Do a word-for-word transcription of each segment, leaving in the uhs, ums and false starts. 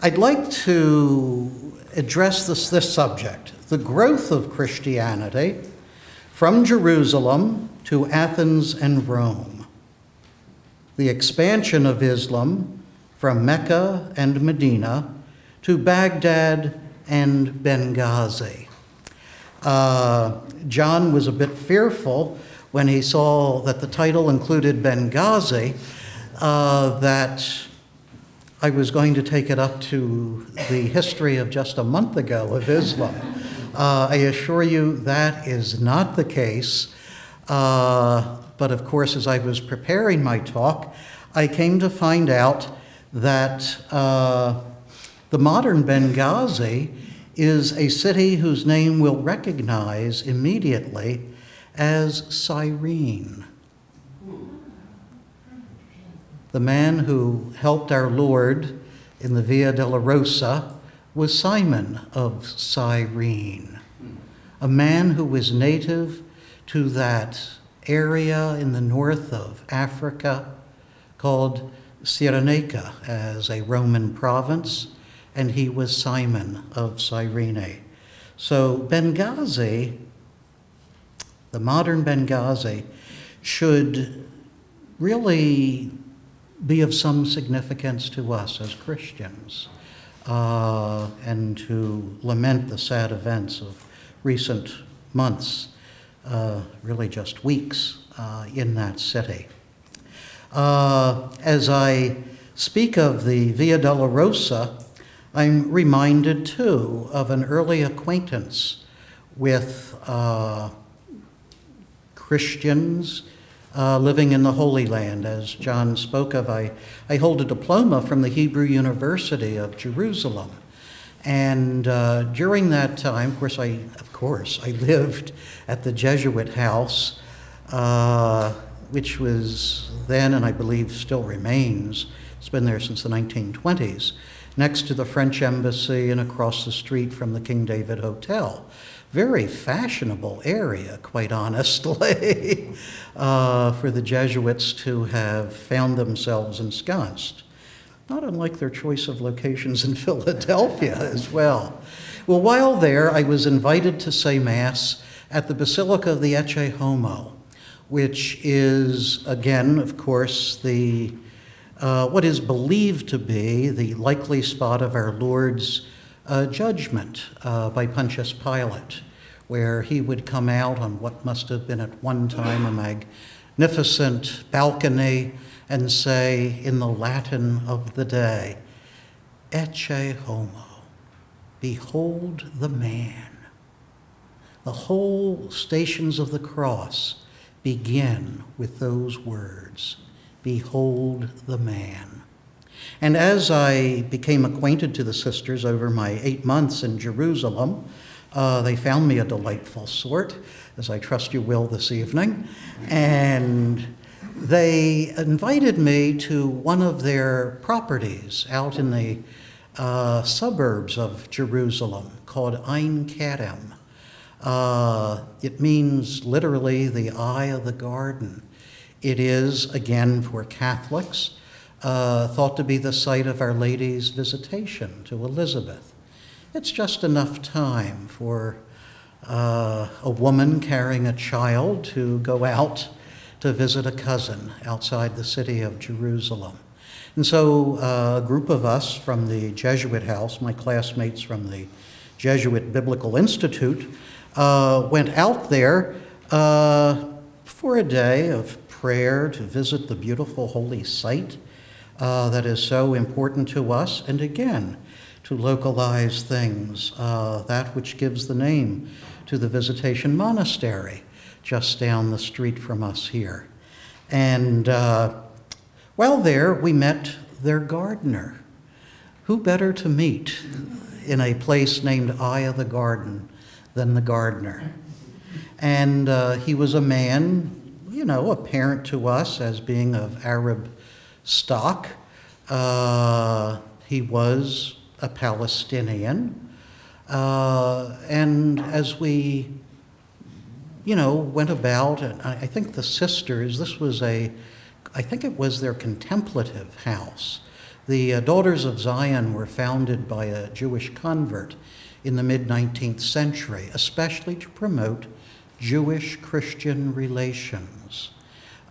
I'd like to address this, this subject, the growth of Christianity from Jerusalem to Athens and Rome, the expansion of Islam from Mecca and Medina to Baghdad and Benghazi. Uh, John was a bit fearful when he saw that the title included Benghazi, uh, that I was going to take it up to the history of just a month ago of Islam. Uh, I assure you that is not the case. Uh, but of course, as I was preparing my talk, I came to find out that uh, the modern Benghazi is a city whose name we'll recognize immediately as Cyrene, the man who helped our Lord in the Via della Rosa was Simon of Cyrene, a man who was native to that area in the north of Africa called Cyrenaica as a Roman province, and he was Simon of Cyrene. So Benghazi, the modern Benghazi, should really be of some significance to us as Christians, uh, and to lament the sad events of recent months, uh, really just weeks, uh, in that city. Uh, as I speak of the Via della Rosa, I'm reminded too of an early acquaintance with uh, Christians Uh, living in the Holy Land, as John spoke of. I, I hold a diploma from the Hebrew University of Jerusalem. And uh, during that time, of course, I, of course, I lived at the Jesuit House, uh, which was then, and I believe still remains, it's been there since the nineteen twenties, next to the French Embassy and across the street from the King David Hotel. Very fashionable area, quite honestly, uh, for the Jesuits to have found themselves ensconced. Not unlike their choice of locations in Philadelphia as well. Well, while there, I was invited to say Mass at the Basilica of the Ecce Homo, which is, again, of course, the uh, what is believed to be the likely spot of our Lord's Uh, judgment uh, by Pontius Pilate, where he would come out on what must have been at one time a magnificent balcony and say in the Latin of the day, Ecce Homo, behold the man. The whole Stations of the Cross begin with those words, behold the man. And as I became acquainted to the sisters over my eight months in Jerusalem, uh, they found me a delightful sort, as I trust you will this evening. And they invited me to one of their properties out in the uh, suburbs of Jerusalem called Ein Karem. Uh, it means literally the eye of the garden. It is, again, for Catholics, Uh, thought to be the site of Our Lady's visitation to Elizabeth. It's just enough time for uh, a woman carrying a child to go out to visit a cousin outside the city of Jerusalem. And so uh, a group of us from the Jesuit House, my classmates from the Jesuit Biblical Institute, uh, went out there uh, for a day of prayer to visit the beautiful holy site Uh, that is so important to us, and again, to localize things, uh, that which gives the name to the Visitation Monastery just down the street from us here. And uh, while there, we met their gardener. Who better to meet in a place named Eye of the Garden than the gardener? And uh, he was a man, you know, apparent to us as being of Arab stock. Uh, he was a Palestinian. Uh, and as we, you know, went about, and I, I think the sisters, this was a, I think it was their contemplative house The uh, Daughters of Zion were founded by a Jewish convert in the mid nineteenth century, especially to promote Jewish-Christian relations.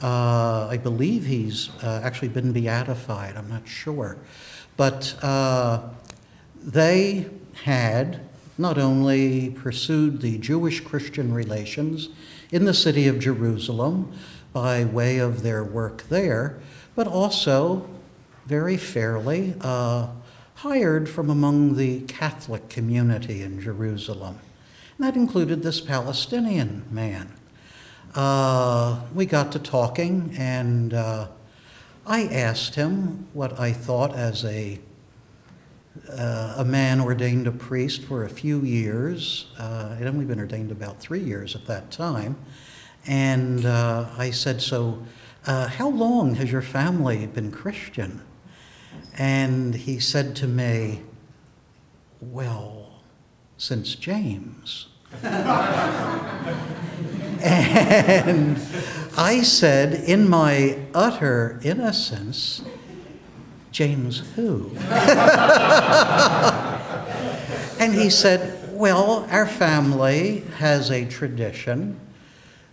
Uh, I believe he's uh, actually been beatified, I'm not sure. But uh, they had not only pursued the Jewish-Christian relations in the city of Jerusalem by way of their work there, but also very fairly uh, hired from among the Catholic community in Jerusalem. And that included this Palestinian man. Uh, we got to talking, and uh, I asked him what I thought as a, uh, a man ordained a priest for a few years. Uh, I'd only been ordained about three years at that time. And uh, I said, so uh, how long has your family been Christian? And he said to me, well, since James. And I said, in my utter innocence, James who? And he said, well, our family has a tradition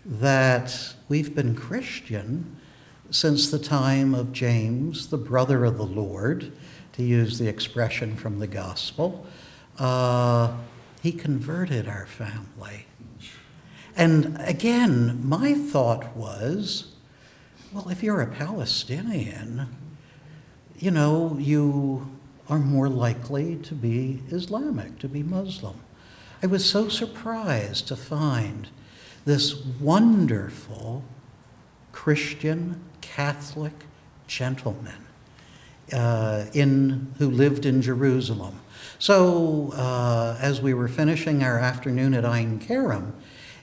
that we've been Christian since the time of James, the brother of the Lord, to use the expression from the gospel. Uh, he converted our family. And again, my thought was, well, if you're a Palestinian, you know, you are more likely to be Islamic, to be Muslim. I was so surprised to find this wonderful Christian Catholic gentleman uh, in, who lived in Jerusalem. So uh, as we were finishing our afternoon at Ein Karem,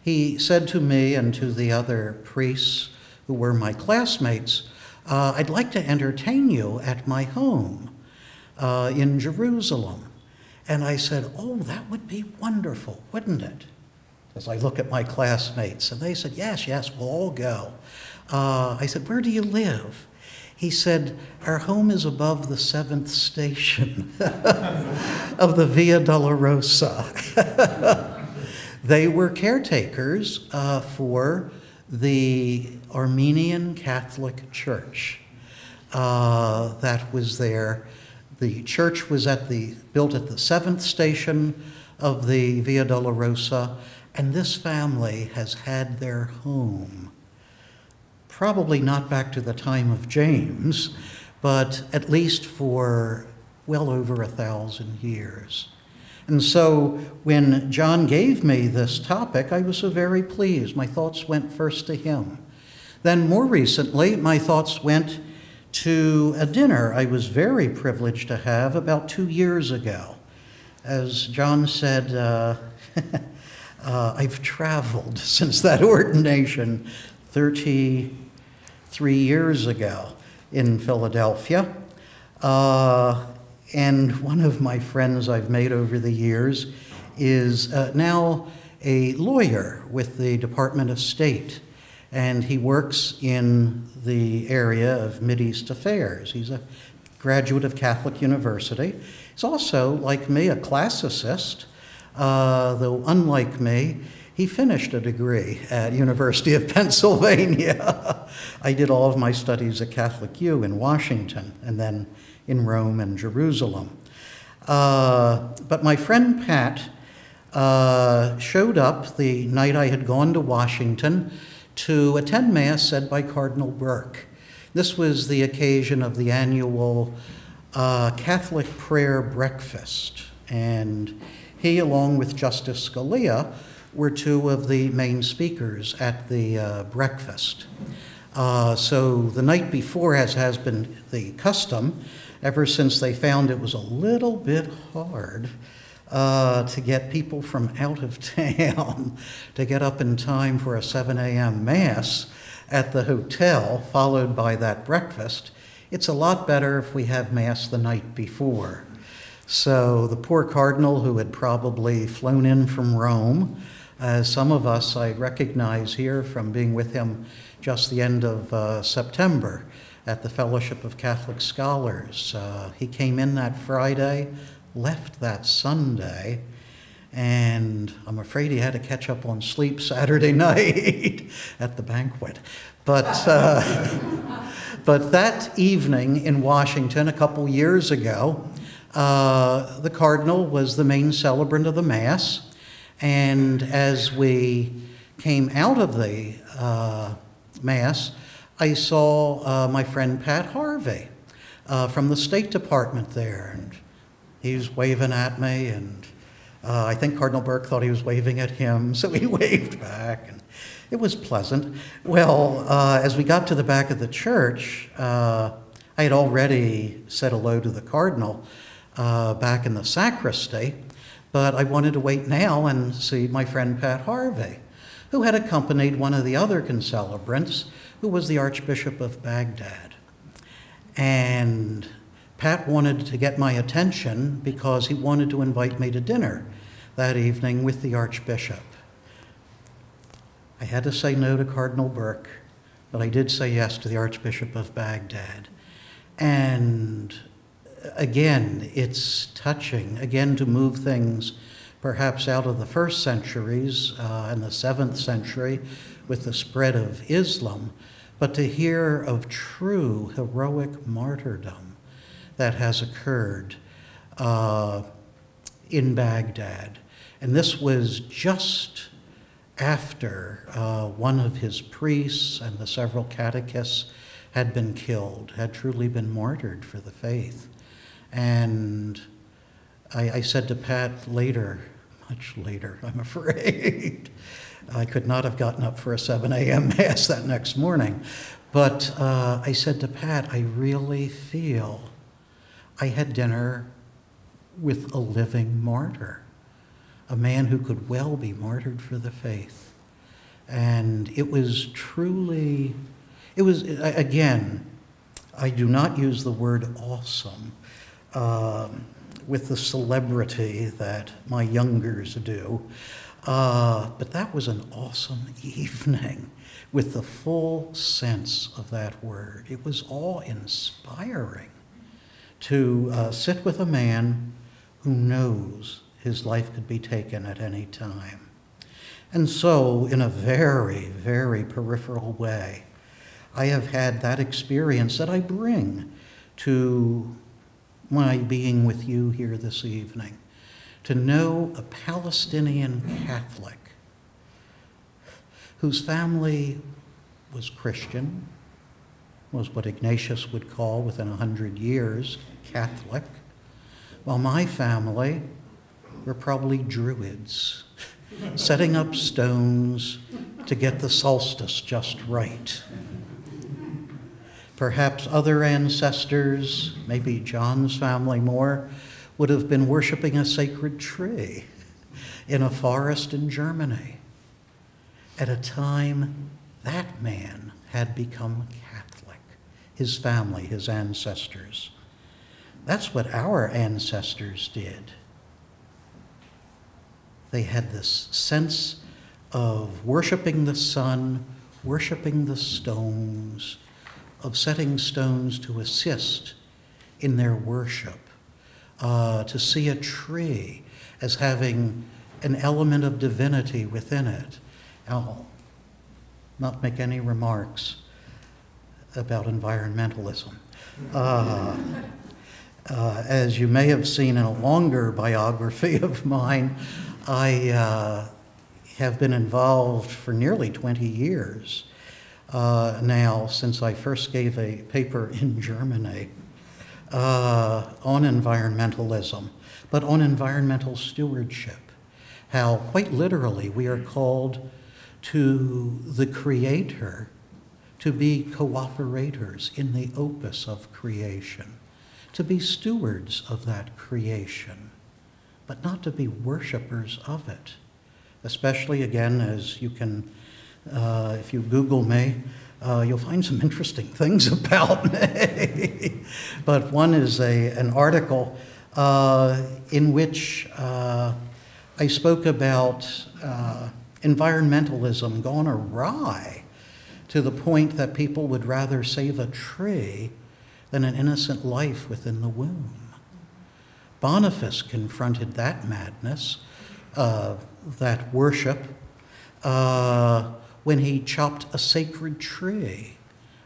he said to me and to the other priests who were my classmates, uh, I'd like to entertain you at my home uh, in Jerusalem. And I said, oh, that would be wonderful, wouldn't it? As I look at my classmates, and they said, yes, yes, we'll all go. Uh, I said, where do you live? He said, our home is above the seventh station of the Via Dolorosa. They were caretakers uh, for the Armenian Catholic Church uh, that was there. The church was at the, built at the seventh station of the Via Dolorosa, and this family has had their home, probably not back to the time of James, but at least for well over a thousand years. And so when John gave me this topic, I was so very pleased. My thoughts went first to him. Then more recently, my thoughts went to a dinner I was very privileged to have about two years ago. As John said, uh, uh, I've traveled since that ordination thirty-three years ago in Philadelphia. Uh, And one of my friends I've made over the years is uh, now a lawyer with the Department of State, and he works in the area of Mideast Affairs. He's a graduate of Catholic University. He's also, like me, a classicist, uh, though unlike me, he finished a degree at University of Pennsylvania. I did all of my studies at Catholic U in Washington, and then in Rome and Jerusalem. Uh, but my friend Pat uh, showed up the night I had gone to Washington to attend Mass said by Cardinal Burke. This was the occasion of the annual uh, Catholic prayer breakfast. And he, along with Justice Scalia, were two of the main speakers at the uh, breakfast. Uh, so the night before, as has been the custom, ever since they found it was a little bit hard uh, to get people from out of town to get up in time for a seven A M Mass at the hotel, followed by that breakfast. It's a lot better if we have Mass the night before. So the poor Cardinal, who had probably flown in from Rome, as some of us I recognize here from being with him just the end of uh, September, at the Fellowship of Catholic Scholars. Uh, he came in that Friday, left that Sunday, and I'm afraid he had to catch up on sleep Saturday night at the banquet. But, uh, but that evening in Washington a couple years ago, uh, the Cardinal was the main celebrant of the Mass. And as we came out of the uh, Mass, I saw uh, my friend Pat Harvey uh, from the State Department there. And he was waving at me, and uh, I think Cardinal Burke thought he was waving at him, so he waved back. And it was pleasant. Well, uh, as we got to the back of the church, uh, I had already said hello to the Cardinal uh, back in the sacristy, but I wanted to wait now and see my friend Pat Harvey, who had accompanied one of the other concelebrants, who was the Archbishop of Baghdad. And Pat wanted to get my attention because he wanted to invite me to dinner that evening with the Archbishop. I had to say no to Cardinal Burke, but I did say yes to the Archbishop of Baghdad. And again, it's touching, again, to move things perhaps out of the first centuries uh, and the seventh century with the spread of Islam, but to hear of true heroic martyrdom that has occurred uh, in Baghdad. And this was just after uh, one of his priests and the several catechists had been killed, had truly been martyred for the faith. And I, I said to Pat later, much later, I'm afraid, I could not have gotten up for a seven A M Mass that next morning, but uh, I said to Pat, I really feel I had dinner with a living martyr, a man who could well be martyred for the faith. And it was truly, it was, again, I do not use the word awesome, Um, with the celebrity that my youngers do. Uh, but that was an awesome evening with the full sense of that word. It was awe-inspiring to uh, sit with a man who knows his life could be taken at any time. And so, in a very, very peripheral way, I have had that experience that I bring to my being with you here this evening, to know a Palestinian Catholic whose family was Christian, was what Ignatius would call within a hundred years Catholic, while my family were probably Druids, setting up stones to get the solstice just right. Perhaps other ancestors, maybe John's family more, would have been worshiping a sacred tree in a forest in Germany at a time that man had become Catholic, his family, his ancestors. That's what our ancestors did. They had this sense of worshiping the sun, worshiping the stones, of setting stones to assist in their worship, uh, to see a tree as having an element of divinity within it. I'll not make any remarks about environmentalism. Uh, uh, as you may have seen in a longer biography of mine, I uh, have been involved for nearly twenty years Uh, now, since I first gave a paper in Germany uh, on environmentalism, but on environmental stewardship, how quite literally we are called to the Creator to be cooperators in the opus of creation, to be stewards of that creation, but not to be worshipers of it, especially, again, as you can Uh, if you Google me, uh, you'll find some interesting things about me. But one is a, an article uh, in which uh, I spoke about uh, environmentalism gone awry to the point that people would rather save a tree than an innocent life within the womb. Boniface confronted that madness, uh, that worship, uh, when he chopped a sacred tree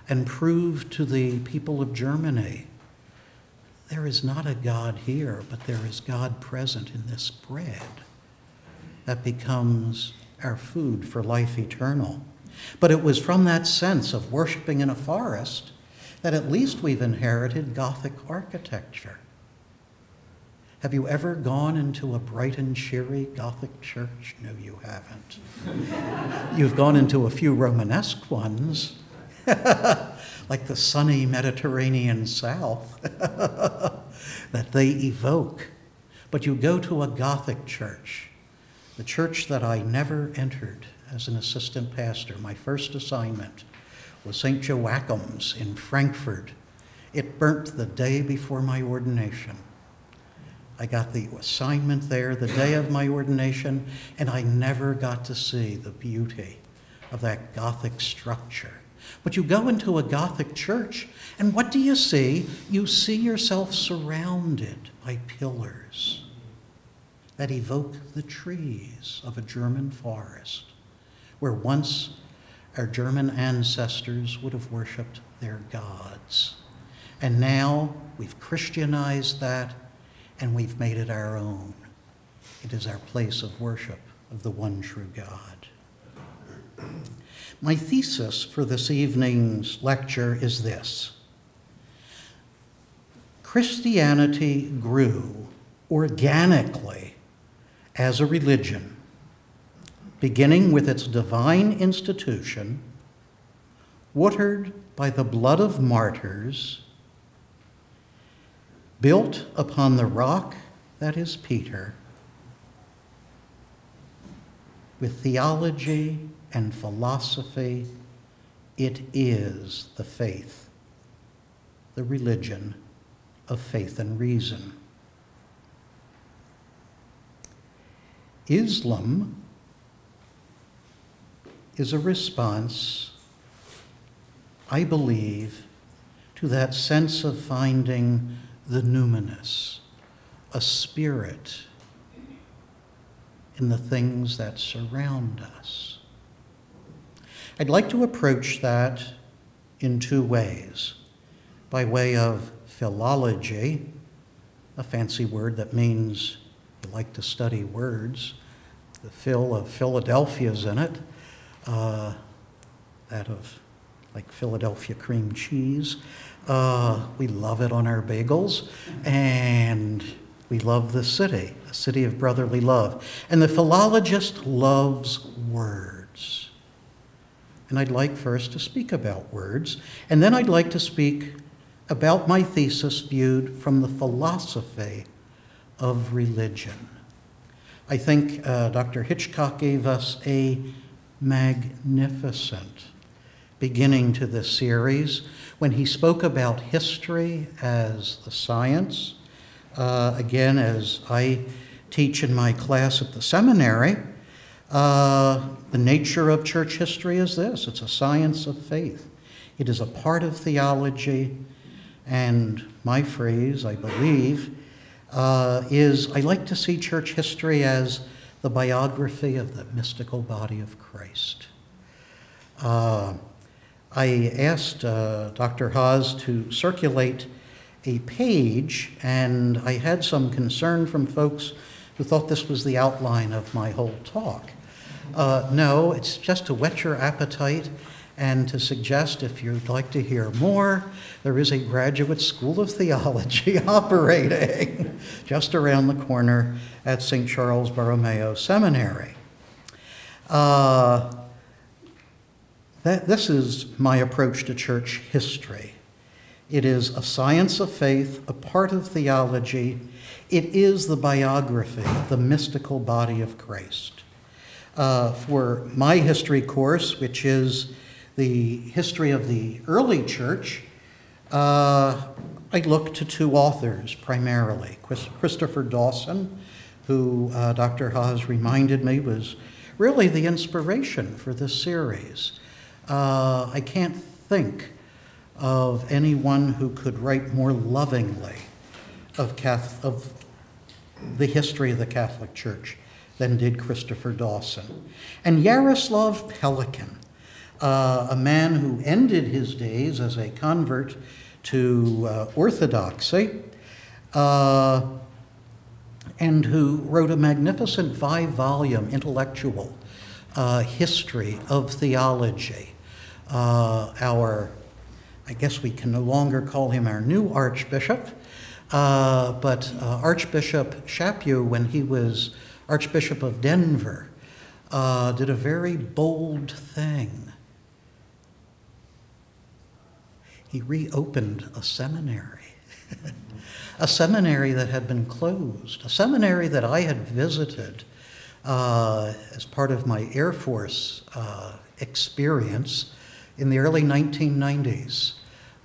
and proved to the people of Germany, there is not a God here, but there is God present in this bread that becomes our food for life eternal. But it was from that sense of worshiping in a forest that at least we've inherited Gothic architecture. Have you ever gone into a bright and cheery Gothic church? No, you haven't. You've gone into a few Romanesque ones, like the sunny Mediterranean South, that they evoke. But you go to a Gothic church, the church that I never entered as an assistant pastor. My first assignment was Saint Joachim's in Frankfurt. It burnt the day before my ordination. I got the assignment there the day of my ordination, and I never got to see the beauty of that Gothic structure. But you go into a Gothic church, and what do you see? You see yourself surrounded by pillars that evoke the trees of a German forest, where once our German ancestors would have worshipped their gods. And now we've Christianized that, and we've made it our own. It is our place of worship of the one true God. My thesis for this evening's lecture is this: Christianity grew organically as a religion, beginning with its divine institution, watered by the blood of martyrs, built upon the rock that is Peter, with theology and philosophy. It is the faith, the religion of faith and reason. Islam is a response, I believe, to that sense of finding the numinous, a spirit in the things that surround us. I'd like to approach that in two ways, by way of philology, a fancy word that means you like to study words. The phil of Philadelphia's in it, uh, that of like Philadelphia cream cheese. Uh, we love it on our bagels, and we love the city, a city of brotherly love. And the philologist loves words. And I'd like first to speak about words, and then I'd like to speak about my thesis viewed from the philosophy of religion. I think uh, Doctor Hitchcock gave us a magnificent beginning to this series, when he spoke about history as the science, uh, again, as I teach in my class at the seminary, uh, the nature of church history is this: it's a science of faith. It is a part of theology, and my phrase, I believe, uh, is I like to see church history as the biography of the mystical body of Christ. Uh, I asked uh, Doctor Haas to circulate a page, and I had some concern from folks who thought this was the outline of my whole talk. Uh, no, it's just to whet your appetite and to suggest, if you'd like to hear more, there is a graduate school of theology operating just around the corner at Saint Charles Borromeo Seminary. Uh, That, this is my approach to church history. It is a science of faith, a part of theology. It is the biography, the mystical body of Christ. Uh, for my history course, which is the history of the early church, uh, I look to two authors primarily. Chris, Christopher Dawson, who uh, Doctor Haas reminded me was really the inspiration for this series. uh, I can't think of anyone who could write more lovingly of, Catholic, of the history of the Catholic Church than did Christopher Dawson. And Yaroslav Pelikan, uh, a man who ended his days as a convert to uh, Orthodoxy, uh, and who wrote a magnificent five-volume intellectual uh, history of theology. Uh, our, I guess we can no longer call him our new archbishop, uh, but uh, Archbishop Chaput, when he was Archbishop of Denver, uh, did a very bold thing. He reopened a seminary. A seminary that had been closed, a seminary that I had visited uh, as part of my Air Force uh, experience in the early nineteen nineties,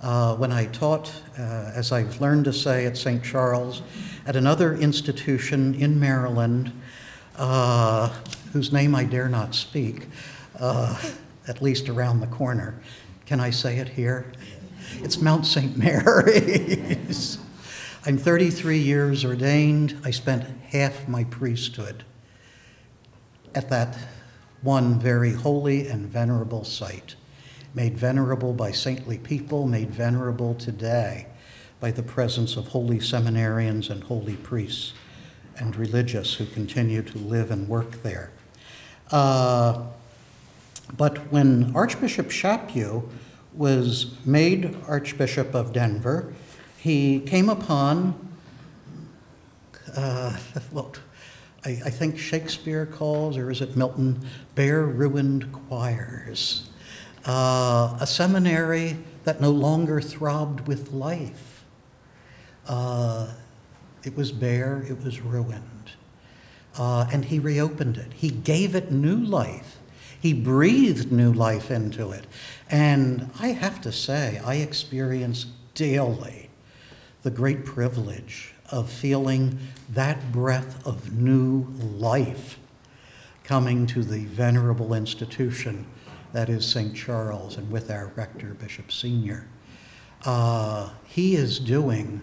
uh, when I taught, uh, as I've learned to say, at Saint Charles, at another institution in Maryland, uh, whose name I dare not speak, uh, at least around the corner. Can I say it here? It's Mount Saint Mary's. I'm thirty-three years ordained. I spent half my priesthood at that one very holy and venerable site, made venerable by saintly people, made venerable today by the presence of holy seminarians and holy priests and religious who continue to live and work there. Uh, but when Archbishop Chaput was made Archbishop of Denver, he came upon uh, what I, I think Shakespeare calls, or is it Milton, bare ruined choirs, uh, a seminary that no longer throbbed with life. Uh, it was bare, it was ruined, uh, and he reopened it. He gave it new life. He breathed new life into it. And I have to say, I experience daily the great privilege of feeling that breath of new life coming to the venerable institution that is Saint Charles, and with our rector, Bishop Senior. Uh, he is doing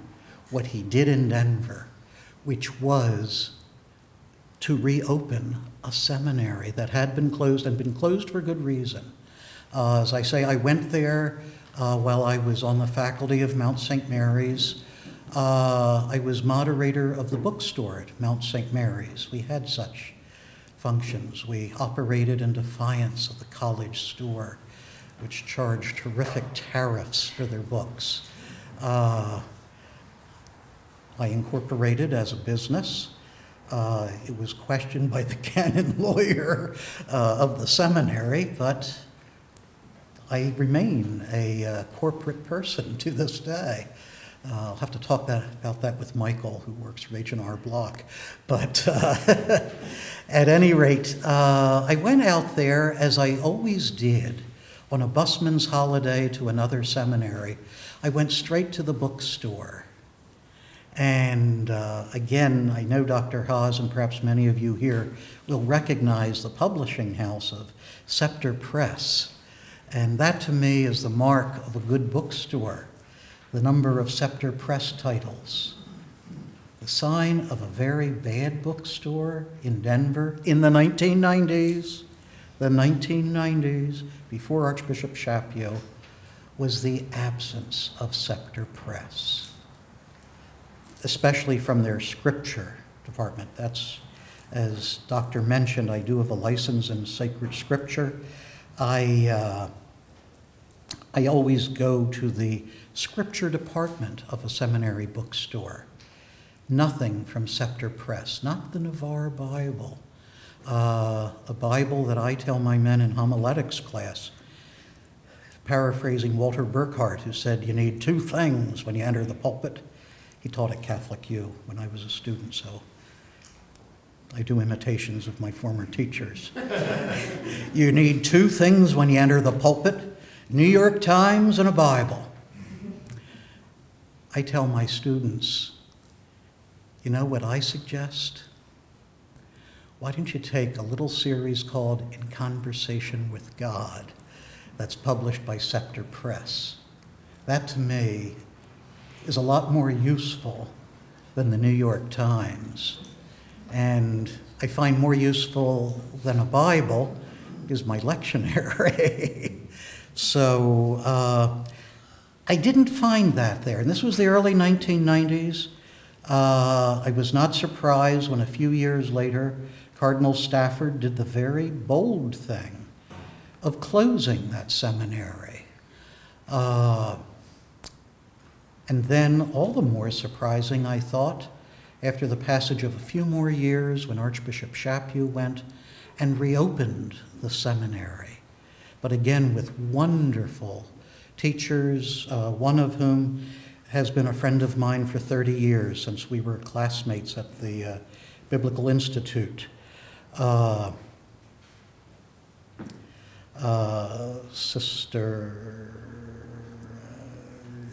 what he did in Denver, which was to reopen a seminary that had been closed, and been closed for good reason. Uh, as I say, I went there uh, while I was on the faculty of Mount Saint Mary's. Uh, I was moderator of the bookstore at Mount Saint Mary's. We had such functions. We operated in defiance of the college store, which charged terrific tariffs for their books. Uh, I incorporated as a business. Uh, it was questioned by the canon lawyer uh, of the seminary, but I remain a uh, corporate person to this day. Uh, I'll have to talk that, about that with Michael, who works for H and R Block. But uh, at any rate, uh, I went out there, as I always did, on a busman's holiday to another seminary. I went straight to the bookstore. And uh, again, I know Doctor Haas, and perhaps many of you here will recognize the publishing house of Scepter Press. And that to me is the mark of a good bookstore, the number of Scepter Press titles. The sign of a very bad bookstore in Denver in the nineteen nineties, the nineteen nineties, before Archbishop Chaput, was the absence of Scepter Press, especially from their scripture department. That's, as Doctor mentioned, I do have a license in sacred scripture. I, uh, I always go to the scripture department of a seminary bookstore. Nothing from Scepter Press, not the Navarre Bible, uh, a Bible that I tell my men in homiletics class, paraphrasing Walter Burkhart, who said, you need two things when you enter the pulpit. He taught at Catholic U when I was a student, so I do imitations of my former teachers. You need two things when you enter the pulpit, New York Times and a Bible. I tell my students, you know what I suggest? Why don't you take a little series called In Conversation with God that's published by Scepter Press. That, to me, is a lot more useful than the New York Times. And I find more useful than a Bible is my lectionary. So uh, I didn't find that there. And this was the early nineteen nineties. Uh, I was not surprised when a few years later, Cardinal Stafford did the very bold thing of closing that seminary. Uh, and then all the more surprising, I thought, after the passage of a few more years when Archbishop Chaput went and reopened the seminary, but again with wonderful teachers, uh, one of whom has been a friend of mine for thirty years since we were classmates at the uh, Biblical Institute. Uh, uh, sister,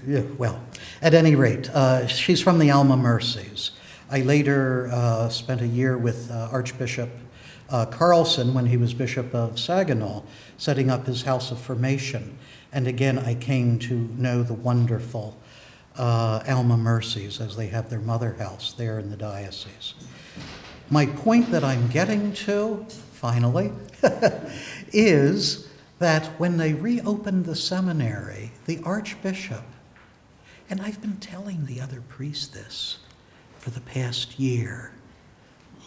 yeah, well, at any rate, uh, she's from the Alma Mercies. I later uh, spent a year with uh, Archbishop uh, Carlson when he was Bishop of Saginaw, setting up his House of Formation. And again, I came to know the wonderful Uh, Alma Mercies, as they have their mother house there in the diocese. My point that I'm getting to, finally, is that when they reopened the seminary, the Archbishop, and I've been telling the other priests this for the past year,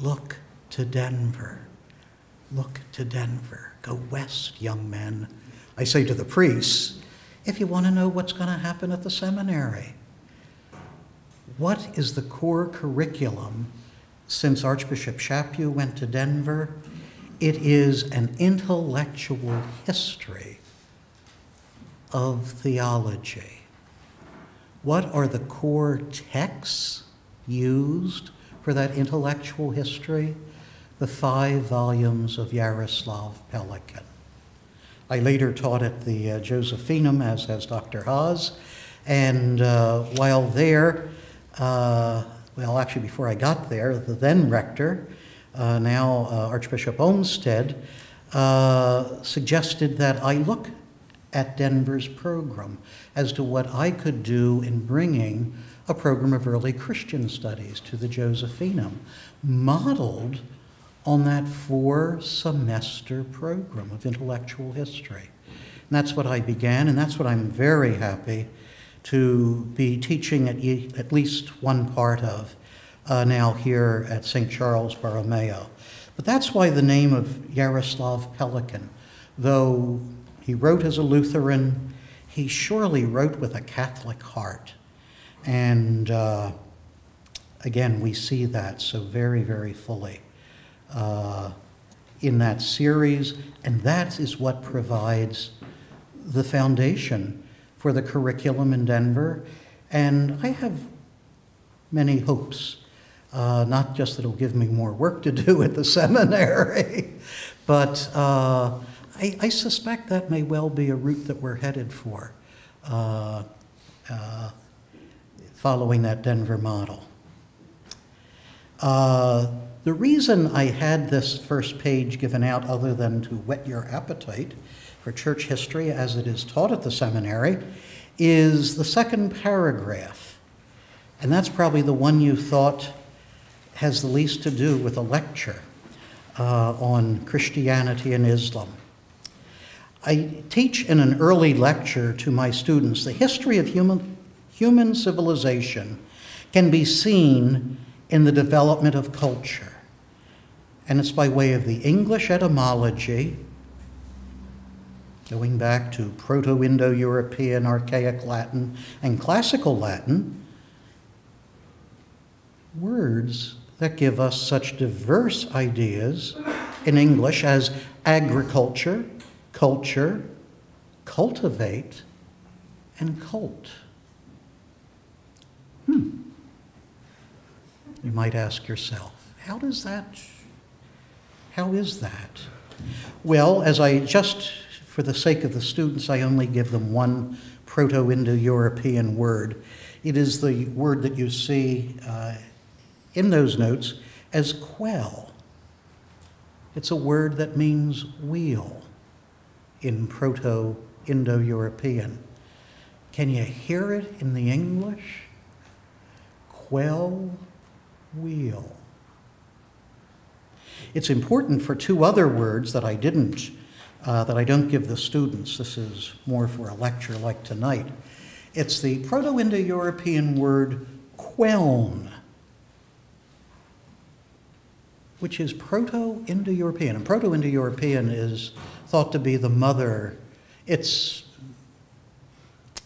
look to Denver, look to Denver, go west, young men. I say to the priests, if you want to know what's going to happen at the seminary. What is the core curriculum since Archbishop Chaput went to Denver? It is an intellectual history of theology. What are the core texts used for that intellectual history? The five volumes of Yaroslav Pelikan. I later taught at the uh, Josephinum, as has Doctor Haas, and uh, while there, uh, well, actually before I got there, the then rector, uh, now uh, Archbishop Olmsted, uh, suggested that I look at Denver's program as to what I could do in bringing a program of early Christian studies to the Josephinum, modeled on that four-semester program of intellectual history. And that's what I began, and that's what I'm very happy to be teaching at, e at least one part of uh, now here at Saint Charles Borromeo. But that's why the name of Yaroslav Pelikan, though he wrote as a Lutheran, he surely wrote with a Catholic heart. And uh, again, we see that so very, very fully Uh, in that series, and that is what provides the foundation for the curriculum in Denver. And I have many hopes, uh, not just that it'll give me more work to do at the seminary, but uh, I, I suspect that may well be a route that we're headed for, uh, uh, following that Denver model. Uh, The reason I had this first page given out, other than to whet your appetite for church history as it is taught at the seminary, is the second paragraph. And that's probably the one you thought has the least to do with a lecture uh, on Christianity and Islam. I teach in an early lecture to my students, the history of human, human civilization can be seen in the development of culture. And it's by way of the English etymology, going back to Proto-Indo-European, Archaic Latin, and Classical Latin, words that give us such diverse ideas in English as agriculture, culture, cultivate, and cult. Hmm. You might ask yourself, how does that, how is that? Well, as I just, for the sake of the students, I only give them one Proto-Indo-European word. It is the word that you see uh, in those notes as quell. It's a word that means wheel in Proto-Indo-European. Proto-Indo-European. Can you hear it in the English? Quell wheel. It's important for two other words that I didn't, uh, that I don't give the students. This is more for a lecture like tonight. It's the Proto-Indo-European word queln, which is Proto-Indo-European. And Proto-Indo-European is thought to be the mother. It's,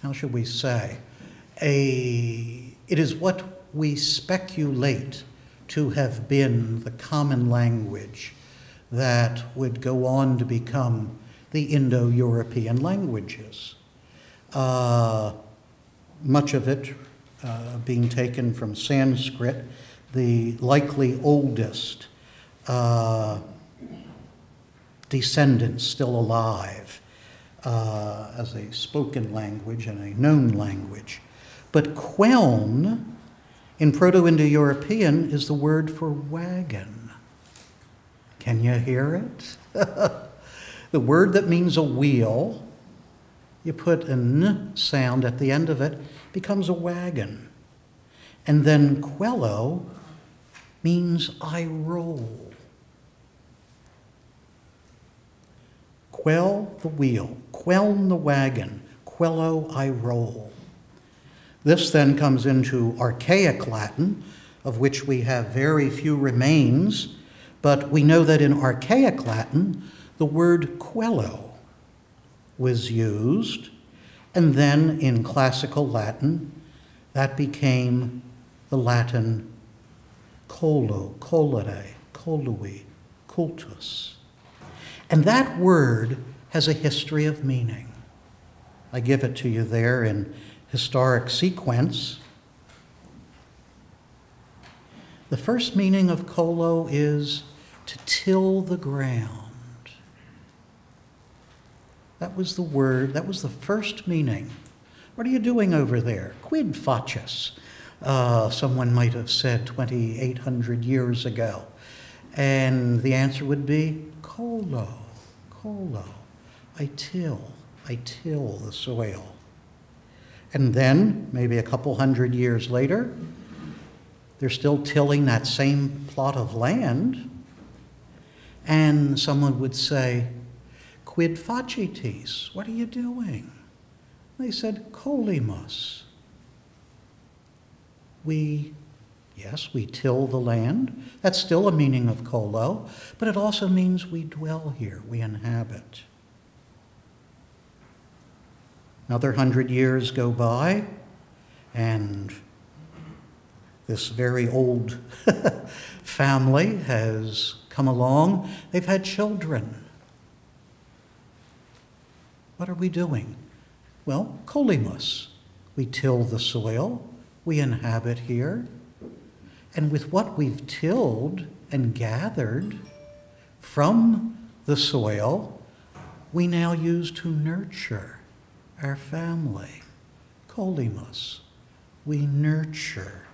how should we say, a, it is what we speculate to have been the common language that would go on to become the Indo-European languages. Uh, much of it uh, being taken from Sanskrit, the likely oldest Uh, descendants still alive uh, as a spoken language and a known language. But queln in Proto-Indo-European is the word for wagon. Can you hear it? The word that means a wheel, you put an n sound at the end of it, becomes a wagon. And then quello means I roll. Quell the wheel, queln the wagon, quello I roll. This then comes into Archaic Latin, of which we have very few remains, but we know that in Archaic Latin, the word quello was used, and then in Classical Latin, that became the Latin colo, colere, colui, cultus. And that word has a history of meaning. I give it to you there in historic sequence. The first meaning of colo is to till the ground. That was the word, that was the first meaning. What are you doing over there? Quid facis? Uh, someone might have said twenty-eight hundred years ago. And the answer would be colo, colo. I till, I till the soil. And then, maybe a couple hundred years later, they're still tilling that same plot of land. And someone would say, quid facitis? What are you doing? They said, colimus. We, yes, we till the land. That's still a meaning of colo, but it also means we dwell here, we inhabit. Another hundred years go by, and this very old family has come along. They've had children. What are we doing? Well, colimus. We till the soil. We inhabit here, and with what we've tilled and gathered from the soil, we now use to nurture our family. Colimus, we nurture.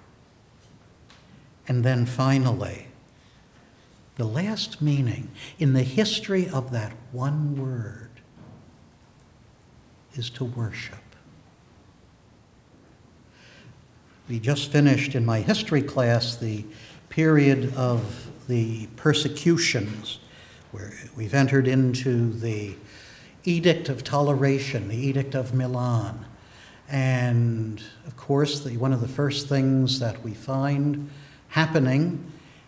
And then finally, the last meaning in the history of that one word is to worship. We just finished in my history class the period of the persecutions, where we've entered into the Edict of Toleration, the Edict of Milan. And of course, the, one of the first things that we find happening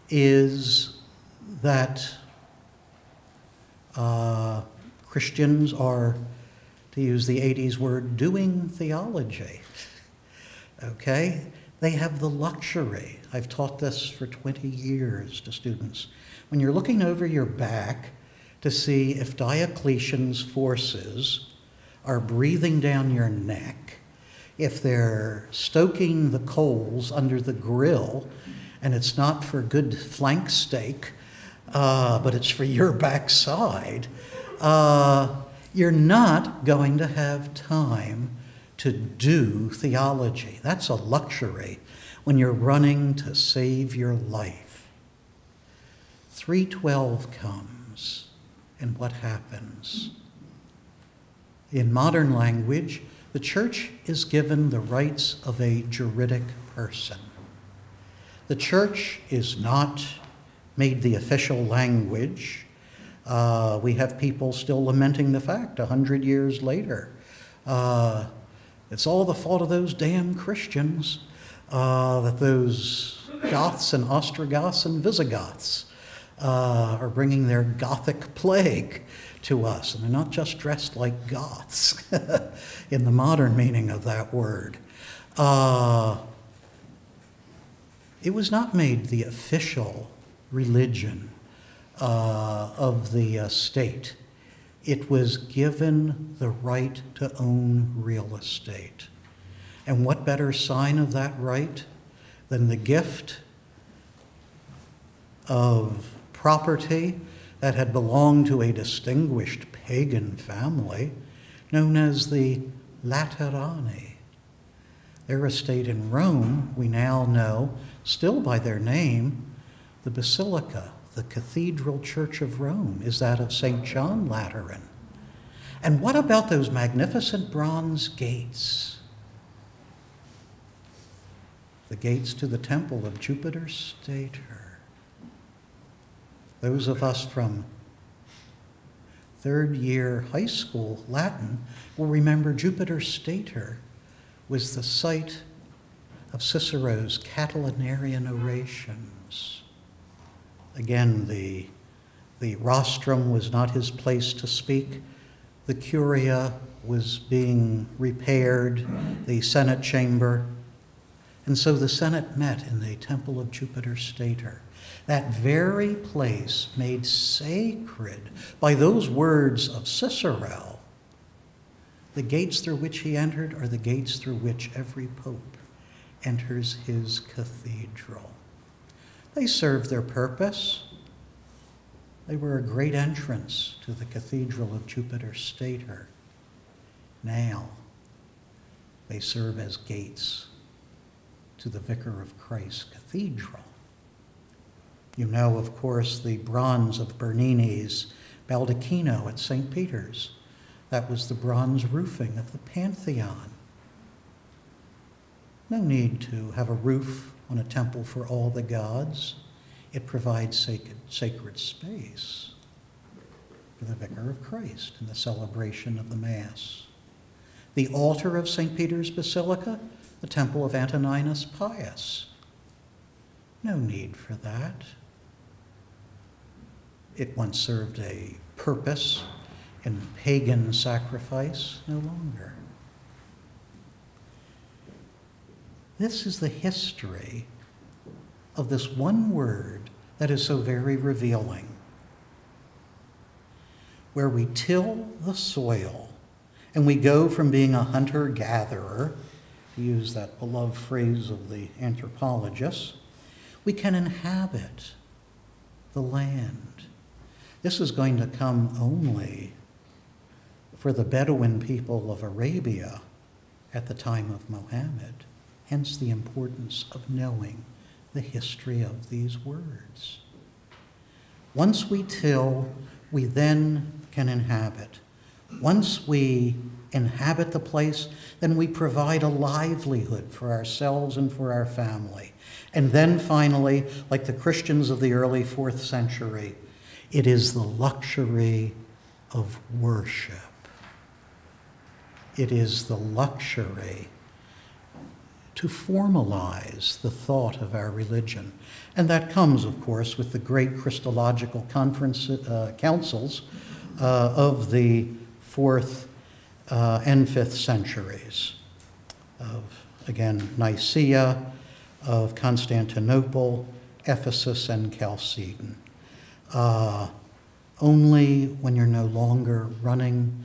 is that uh, Christians are, to use the eighties word, doing theology. Okay? They have the luxury. I've taught this for twenty years to students. When you're looking over your back to see if Diocletian's forces are breathing down your neck, if they're stoking the coals under the grill, and it's not for good flank steak, uh, but it's for your backside, uh, you're not going to have time to do theology. That's a luxury when you're running to save your life. three twelve comes, and what happens? In modern language, the church is given the rights of a juridic person. The church is not made the official language. Uh, we have people still lamenting the fact a hundred years later. Uh, it's all the fault of those damn Christians, uh, that those Goths and Ostrogoths and Visigoths uh, are bringing their Gothic plague to us. And they're not just dressed like Goths in the modern meaning of that word. Uh, it was not made the official religion uh, of the uh, state. It was given the right to own real estate. And what better sign of that right than the gift of property that had belonged to a distinguished pagan family known as the Laterani. Their estate in Rome, we now know, still by their name, the Basilica, the Cathedral Church of Rome, is that of Saint John Lateran. And what about those magnificent bronze gates? The gates to the temple of Jupiter Stator. Those of us from third year high school Latin will remember Jupiter Stator was the site of Cicero's Catilinarian orations. Again, the, the rostrum was not his place to speak. The curia was being repaired, the Senate chamber. And so the Senate met in the temple of Jupiter Stator. That very place made sacred by those words of Cicero, the gates through which he entered are the gates through which every pope enters his cathedral. They served their purpose. They were a great entrance to the cathedral of Jupiter Stator. Now, they serve as gates to the Vicar of Christ Cathedral. You know, of course, the bronze of Bernini's baldacchino at Saint Peter's. That was the bronze roofing of the Pantheon. No need to have a roof on a temple for all the gods. It provides sacred, sacred space for the Vicar of Christ in the celebration of the Mass. The altar of Saint Peter's Basilica, the temple of Antoninus Pius. No need for that. It once served a purpose in pagan sacrifice, no longer. This is the history of this one word that is so very revealing. Where we till the soil and we go from being a hunter-gatherer, to use that beloved phrase of the anthropologists, we can inhabit the land. This is going to come only for the Bedouin people of Arabia at the time of Muhammad, hence the importance of knowing the history of these words. Once we till, we then can inhabit. Once we inhabit the place, then we provide a livelihood for ourselves and for our family. And then finally, like the Christians of the early fourth century, it is the luxury of worship. It is the luxury to formalize the thought of our religion. And that comes, of course, with the great Christological conference, uh, councils uh, of the fourth uh, and fifth centuries of, again, Nicaea, of Constantinople, Ephesus, and Chalcedon. Uh, only when you're no longer running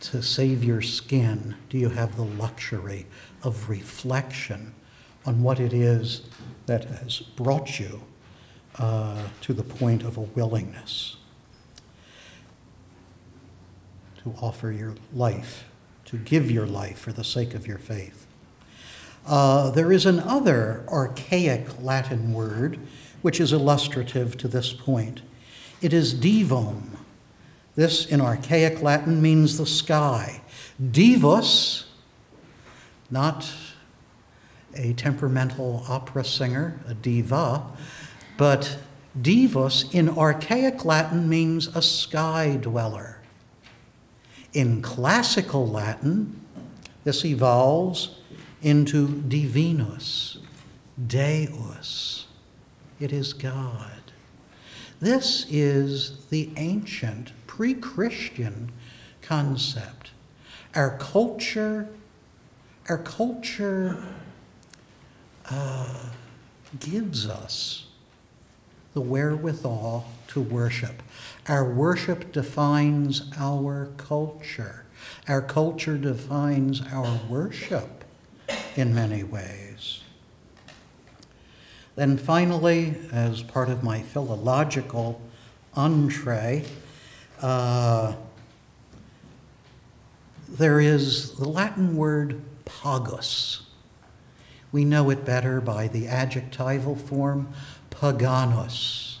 to save your skin do you have the luxury of reflection on what it is that has brought you uh, to the point of a willingness to offer your life, to give your life for the sake of your faith. Uh, there is another archaic Latin word which is illustrative to this point. It is divum, This in Archaic Latin means the sky. Divus, not a temperamental opera singer, a diva, but divus in Archaic Latin means a sky dweller. In Classical Latin, this evolves into divinus, deus. It is God. This is the ancient, pre-Christian concept. Our culture, our culture uh, gives us the wherewithal to worship. Our worship defines our culture. Our culture defines our worship in many ways. Then finally, as part of my philological entree, uh, there is the Latin word pagus. We know it better by the adjectival form paganus,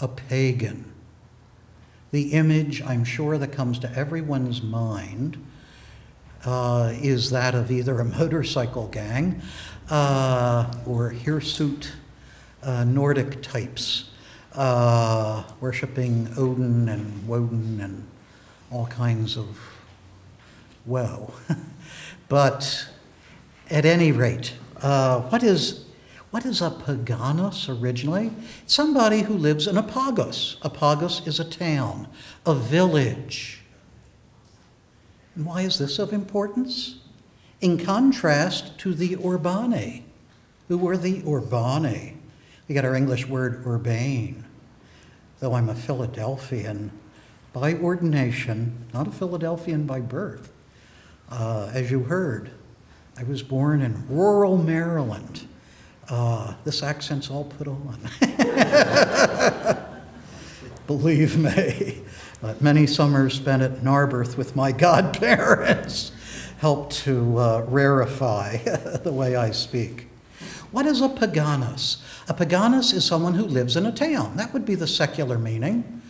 a pagan. The image, I'm sure, that comes to everyone's mind uh, is that of either a motorcycle gang uh, or hirsute uh, Nordic types, uh, worshipping Odin and Woden and all kinds of woe. But at any rate, uh, what is What is a paganus originally? Somebody who lives in a pagus. A pagus is a town, a village. And why is this of importance? In contrast to the urbani. Who were the urbani? We got our English word urbane. Though I'm a Philadelphian by ordination, not a Philadelphian by birth. Uh, as you heard, I was born in rural Maryland. Uh, this accent's all put on. Believe me. But many summers spent at Narberth with my godparents helped to uh, rarefy the way I speak. What is a paganus? A paganus is someone who lives in a town. That would be the secular meaning.